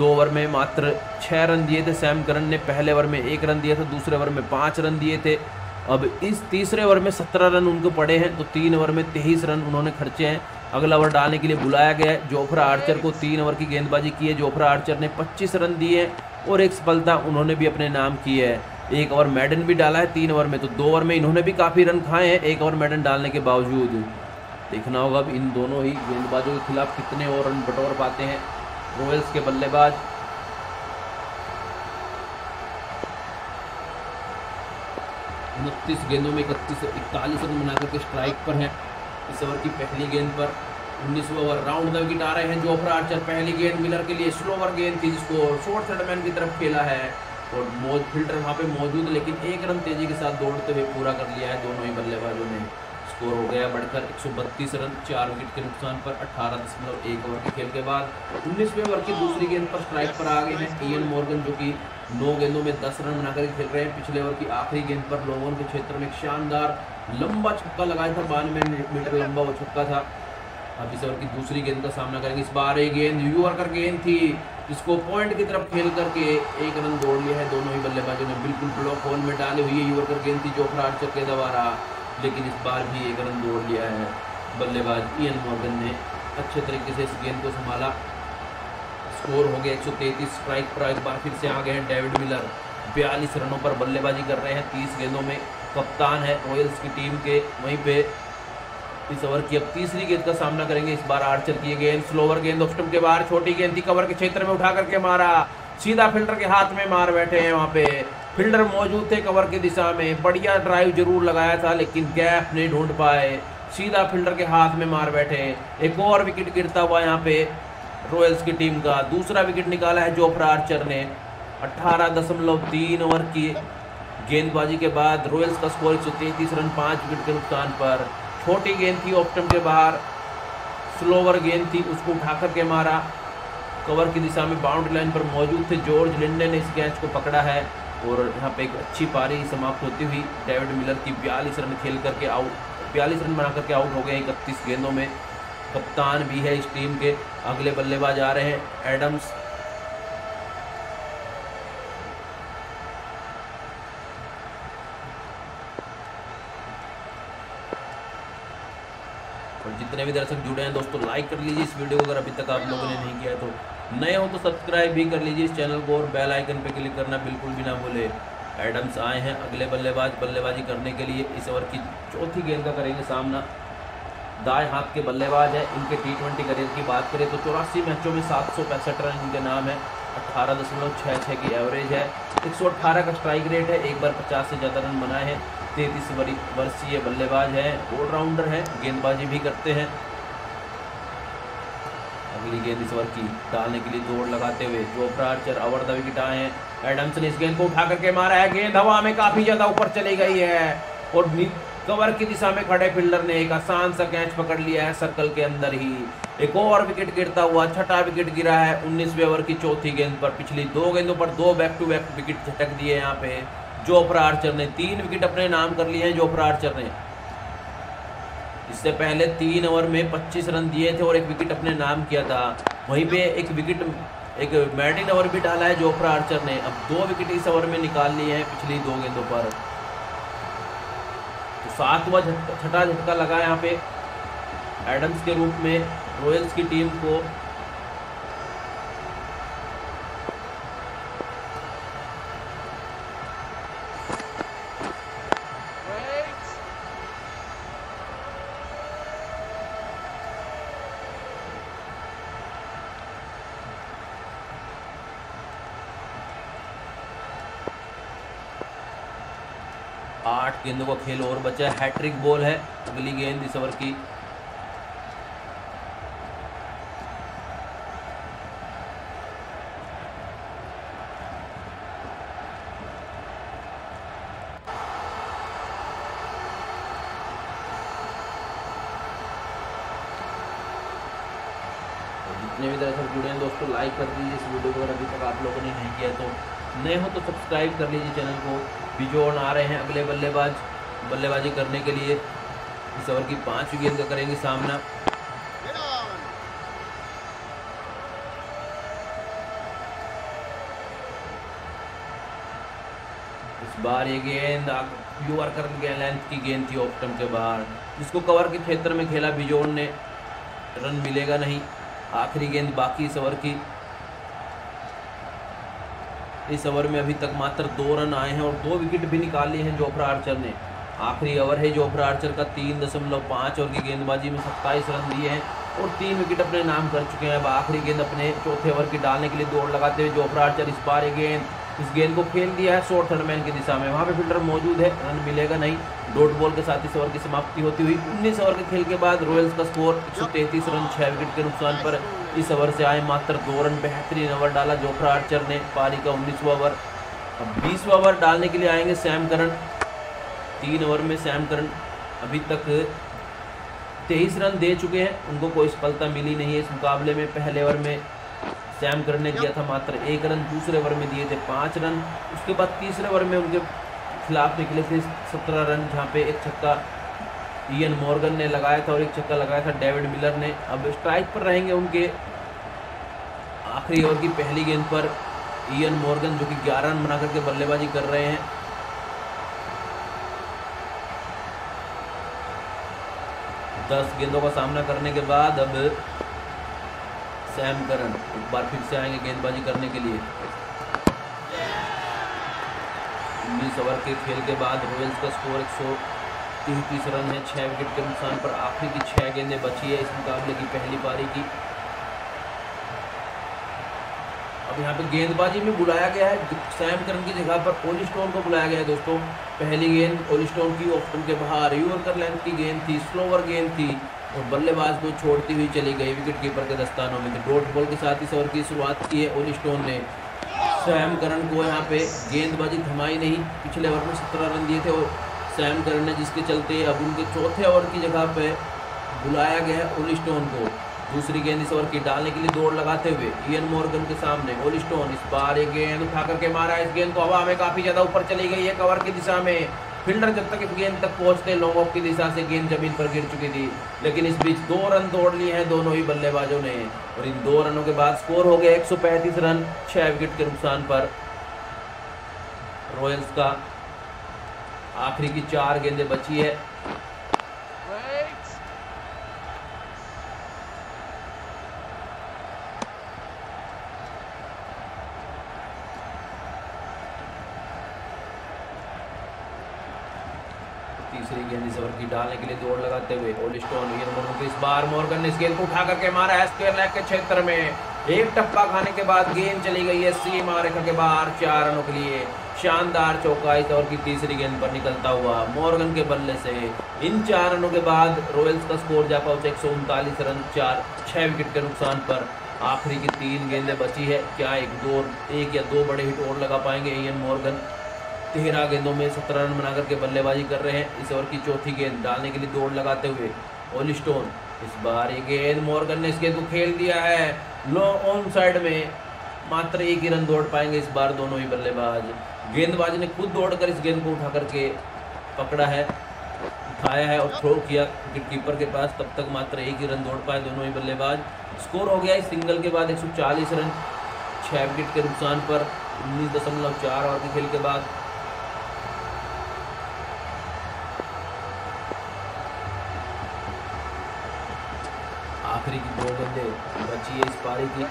2 ओवर में मात्र 6 रन दिए थे सैम करन ने। पहले ओवर में 1 रन दिया था, दूसरे ओवर में 5 रन दिए थे। अब इस तीसरे ओवर में 17 रन उनको पड़े हैं, तो 3 ओवर में 23 रन उन्होंने खर्चे हैं। अगला ओवर डालने के लिए बुलाया गया है जोफ्रा आर्चर को। 3 ओवर की गेंदबाजी की है जोफ्रा आर्चर ने, 25 रन दिए और एक सफलता उन्होंने भी अपने नाम की है। एक ओवर मेडन भी डाला है 3 ओवर में, तो 2 ओवर में इन्होंने भी काफ़ी रन खाए हैं एक ओवर मेडन डालने के बावजूद। देखना होगा अब इन दोनों ही गेंदबाजों के खिलाफ कितने और रन बटोर पाते हैं रॉयल्स के बल्लेबाज। गेंदों में 41 रन बना करके स्ट्राइक पर है इस ओवर की पहली गेंद पर। 19वें ओवर राउंड द विकेट आ रहे हैं जोफ्रा आर्चर। पहली गेंद मिलर के लिए स्लोवर गेंद थी, जिसको शॉर्ट सेटमैन की तरफ खेला है और मौज फिल्टर वहाँ पे मौजूद, लेकिन 1 रन तेजी के साथ दौड़ते हुए पूरा कर लिया है दोनों ही बल्लेबाजों ने। स्कोर हो गया बढ़कर 132 रन, 4 विकेट के नुकसान पर। 18.1 ओवर के खेल के बाद 19वें ओवर की दूसरी गेंद पर स्ट्राइक पर आ गए हैं इयन मॉर्गन, जो कि 9 गेंदों में 10 रन बनाकर खेल रहे हैं। पिछले ओवर की आखिरी गेंद पर लोगों के क्षेत्र में एक शानदार लंबा छक्का लगाया था, 92 मीटर लंबा वो छक्का था। अब इस ओवर की दूसरी गेंद का सामना करेंगे। इस बार एक गेंद यू आर कर गेंद थी, इसको पॉइंट की तरफ खेल करके 1 रन दौड़ लिया है दोनों ही बल्लेबाजों ने। बिल्कुल ब्लॉक होल में डाले हुए यू आर कर गेंद थी जोफ्रा आर्चर के द्वारा, लेकिन इस बार भी 1 रन दौड़ लिया है बल्लेबाज इयन मॉर्गन ने। अच्छे तरीके से इस गेंद को संभाला। स्कोर हो गया 133। स्ट्राइक पर एक बार फिर से आ गए हैं डेविड मिलर। 42 रनों पर बल्लेबाजी कर रहे हैं, 30 गेंदों में कप्तान है रॉयल्स की टीम के। वहीं पर इस ओवर की अब तीसरी गेंद का सामना करेंगे। इस बार आर्चर की गेंद स्लोवर गेंद ऑफ स्टंप के बाहर, छोटी गेंद थी, कवर के क्षेत्र में उठा करके मारा, सीधा फील्डर के हाथ में मार बैठे हैं। वहाँ पे फील्डर मौजूद थे कवर की दिशा में। बढ़िया ड्राइव जरूर लगाया था, लेकिन गैप नहीं ढूंढ पाए, सीधा फील्डर के हाथ में मार बैठे। एक और विकेट गिरता हुआ यहाँ पे रॉयल्स की टीम का। दूसरा विकेट निकाला है जोफ्रा आर्चर ने। 18.3 ओवर की गेंदबाजी के बाद रॉयल्स का स्कोर 133 रन, 5 विकेट के नुकसान पर। छोटी गेंद थी ऑफ स्टंप के बाहर, स्लोवर गेंद थी, उसको उठा करके मारा, कवर की दिशा में बाउंड्री लाइन पर मौजूद थे। जॉर्ज लिंडे ने इस कैच को पकड़ा है और यहाँ पे एक अच्छी पारी समाप्त होती हुई डेविड मिलर की 42 रन बना करके आउट हो गए 31 गेंदों में। कप्तान भी है इस टीम के। अगले बल्लेबाज आ रहे हैं एडम्स। जितने भी दर्शक जुड़े हैं दोस्तों, लाइक कर लीजिए इस वीडियो को, अगर अभी तक आप लोगों ने नहीं किया तो। नए हो तो सब्सक्राइब भी कर लीजिए इस चैनल को और बेल आइकन पे क्लिक करना बिल्कुल भी ना भूले। एडम्स आए हैं अगले बल्लेबाजी करने के लिए। इस ओवर की चौथी गेंद का करेंगे सामना। दाएं हाथ के बल्लेबाज है। इनके T20 करियर की बात करें तो 84 मैचों में 765 रन इनके नाम है। 18.66 की एवरेज है, 118 का स्ट्राइक रेट है, एक बार 50 से ज़्यादा रन बनाए हैं। 33 वर्षीय बल्लेबाज है, ऑलराउंडर है, गेंदबाजी भी करते हैं। अगली गेंद इस ओवर की डालने के लिए दौड़ लगाते हुए Jofra Archer over the wicket आए हैं। एडम्स ने इस गेंद को उठा करके मारा है, गेंद हवा में काफ़ी ज़्यादा ऊपर चली गई है और कवर की दिशा में खड़े फील्डर ने एक आसान सा कैच पकड़ लिया है सर्कल के अंदर ही। एक और विकेट गिरता हुआ 6ठा विकेट गिरा है 19वें ओवर की चौथी गेंद पर। पिछली 2 गेंदों पर 2 बैक टू बैक विकेट झटक दिए यहाँ पे जोफ्रा आर्चर ने। 3 विकेट अपने नाम कर लिए हैं जोफ्रा आर्चर ने। इससे पहले 3 ओवर में 25 रन दिए थे और 1 विकेट अपने नाम किया था। वहीं पे एक मैडिन ओवर भी डाला है जोफ्रा आर्चर ने। अब 2 विकेट इस ओवर में निकाल लिए हैं पिछली 2 गेंदों पर। तो 7वां 6ठा झटका लगा यहाँ पे एडम्स के रूप में रॉयल्स की टीम को गेंदों का खेल और बचा है। हैट्रिक बॉल है, अगली गेंद इस ओवर की। जितने भी दर्शक जुड़े हैं दोस्तों, लाइक कर दीजिए इस वीडियो को, अगर अभी तक आप लोगों ने नहीं किया तो, नए हो तो सब्सक्राइब कर लीजिए चैनल को। बिजोन आ रहे हैं अगले बल्लेबाजी करने के लिए। इस ओवर की 5वीं गेंद का करेंगे सामना। इस बार ये गेंद यूआरकर लेंथ की गेंद थी, ऑफ स्टंप के बाहर, जिसको कवर के क्षेत्र में खेला बिजोन ने, रन मिलेगा नहीं। आखिरी गेंद बाकी इस ओवर की। इस ओवर में अभी तक मात्र 2 रन आए हैं और 2 विकेट भी निकाल लिए हैं जोफ्रा आर्चर ने। आखिरी ओवर है जोफ्रा आर्चर का। 3.5 ओवर की गेंदबाजी में 27 रन दिए हैं और 3 विकेट अपने नाम कर चुके हैं। अब आखिरी गेंद अपने चौथे ओवर की डालने के लिए दौड़ लगाते हुए जोफ्रा आर्चर इस बार इस गेंद को खेल दिया है शॉर्ट थर्ड मैन की दिशा में। वहाँ पर फील्डर मौजूद है, रन मिलेगा नहीं। डॉट बॉल के साथ इस ओवर की समाप्ति होती हुई। 19 ओवर के खेल के बाद रॉयल्स का स्कोर 133 रन 6 विकेट के नुकसान पर। इस ओवर से आए मात्र 2 रन, बेहतरीन ओवर डाला जोफ्रा आर्चर ने। पारी का 19वां ओवर। अब 20वां ओवर डालने के लिए आएंगे सैम करन। 3 ओवर में सैम करन अभी तक 23 रन दे चुके हैं, उनको कोई सफलता मिली नहीं है इस मुकाबले में। पहले ओवर में सैम करन ने दिया था मात्र 1 रन, दूसरे ओवर में दिए थे 5 रन, उसके बाद तीसरे ओवर में उनके खिलाफ निकले थे 17 रन, जहाँ पे एक छक्का इयन मॉर्गन ने लगाया था और एक छक्का लगाया था डेविड मिलर ने। अब स्ट्राइक पर रहेंगे उनके आखिरी ओवर की पहली गेंद पर इयन मॉर्गन, जो कि 11 रन बना करके बल्लेबाजी कर रहे हैं। दस गेंदों का सामना करने के बाद अब सैम करन एक बार फिर से आएंगे गेंदबाजी करने के लिए। 19 ओवर के खेल के बाद रॉयल्स का स्कोर 133 रन है 6 विकेट के नुकसान पर। आखिरी की 6 गेंदें बची है इस मुकाबले की पहली पारी की। अब यहाँ पे गेंदबाजी में बुलाया गया है सैम करन की जगह पर ओली स्टोन को बुलाया गया है दोस्तों। पहली गेंद ओली स्टोन की ऑफ स्टंप के बाहर यूआरकर लेंथ की गेंद थी, स्लोवर गेंद थी और बल्लेबाज को छोड़ती हुई चली गई विकेट कीपर के दस्तानों में। डॉट बॉल के साथ इस ओवर की शुरुआत की है ओली स्टोन ने। सैम करन को यहाँ पे गेंदबाजी थमाई नहीं, पिछले ओवर में 17 रन दिए थे और सैम करन ने, जिसके चलते अब उनके चौथे ओवर की जगह पे बुलाया गया है ओली स्टोन को। दूसरी गेंद इस ओवर की डालने के लिए दौड़ लगाते हुए इयन मॉर्गन के सामने ओली स्टोन। इस बार एक गेंद उठा करके मारा, इस गेंद को हवा में काफ़ी ज़्यादा ऊपर चली गई है कवर की दिशा में। फील्डर जब तक इस गेंद तक पहुंचते लॉन्ग ऑफ की दिशा से गेंद जमीन पर गिर चुकी थी, लेकिन इस बीच 2 रन दौड़ लिए हैं दोनों ही बल्लेबाजों ने और इन 2 रनों के बाद स्कोर हो गया 135 रन 6 विकेट के नुकसान पर। रॉयल्स का आखिरी की 4 गेंदें बची है। तीसरी गेंद इस ओवर की डालने के लिए दौड़ लगाते हुए ओली स्टोन। इस बार मॉर्गन ने इस गेंद को उठा करके मारा है स्क्वायर लेग के क्षेत्र में, एक टप्पा खाने के बाद गेंद चली गई है सीमा रेखा के बाहर 4 रनों के लिए। शानदार चौका इस ओवर की तीसरी गेंद पर निकलता हुआ मॉर्गन के बल्ले से। इन 4 रनों के बाद रॉयल्स का स्कोर जा पहुंचा 139 रन 6 विकेट के नुकसान पर। आखिरी की 3 गेंदें बची है। क्या एक या दो बड़े हिट और लगा पाएंगे इयन मॉर्गन? 13 गेंदों में 17 रन बनाकर के बल्लेबाजी कर रहे हैं। इस ओवर की 4थी गेंद डालने के लिए दौड़ लगाते हुए ओली स्टोन। इस बार ये गेंद मॉर्गन ने इस गेंद को खेल दिया है लो ऑन साइड में। मात्र 1 ही रन दौड़ पाएंगे इस बार दोनों ही बल्लेबाज। गेंदबाज ने खुद दौड़कर इस गेंद को उठा करके पकड़ा है, उठाया है और थ्रो किया विकेट कीपर के पास, तब तक मात्र 1 ही रन दौड़ पाए दोनों ही बल्लेबाज। स्कोर हो गया इस सिंगल के बाद 140 रन 6 विकेट के नुकसान पर। 19.4 ओवर के खेल के बाद आखिरी की दो बंदे बची है इस पारी की।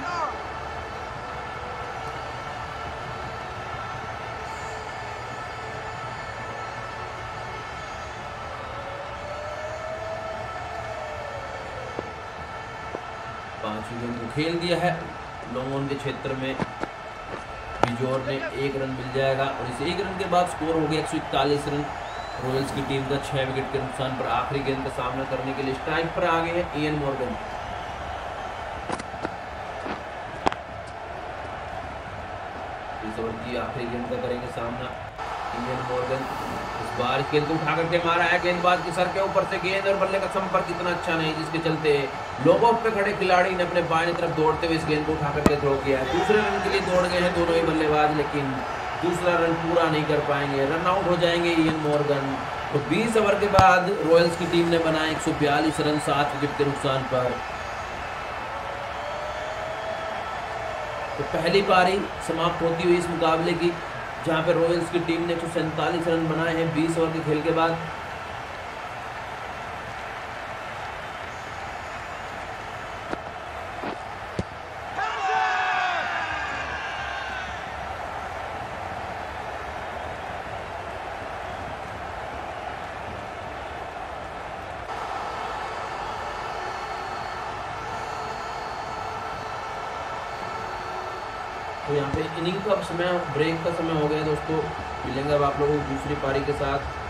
पांचवी गेंद को खेल दिया है। लॉन्ग ऑन के क्षेत्र में बिजोर ने एक रन मिल जाएगा और इस एक रन के बाद स्कोर हो गया 141 रन। रॉयल्स की टीम का 6 विकेट के नुकसान पर आखिरी गेंद का सामना करने के लिए स्ट्राइक पर आ गए हैं इयन मॉर्गन। इस ओवर की आखिरी गेंद का करेंगे सामना इयन मॉर्गन। इस बार गेंद को उठा करके मारा है, गेंदबाज के सर के ऊपर से गेंद और बल्ले का संपर्क इतना अच्छा नहीं, जिसके चलते लोग पे खड़े खिलाड़ी ने अपने बाएं तरफ दौड़ते हुए इस गेंद को उठा करके थ्रो किया है। दूसरे रन के लिए दौड़ गए हैं दोनों ही बल्लेबाज, लेकिन दूसरा रन पूरा नहीं कर पाएंगे, रन आउट हो जाएंगे इयन मॉर्गन। तो 20 ओवर के बाद रॉयल्स की टीम ने बनाए 142 रन 7 विकेट के नुकसान पर। तो पहली पारी समाप्त होती हुई इस मुकाबले की, जहाँ पे रॉयल्स की टीम ने 147 रन बनाए हैं 20 ओवर के खेल के बाद। तो यहाँ पे इनिंग का समय, ब्रेक का समय हो गया दोस्तों। मिलेंगे अब आप लोगों को दूसरी पारी के साथ।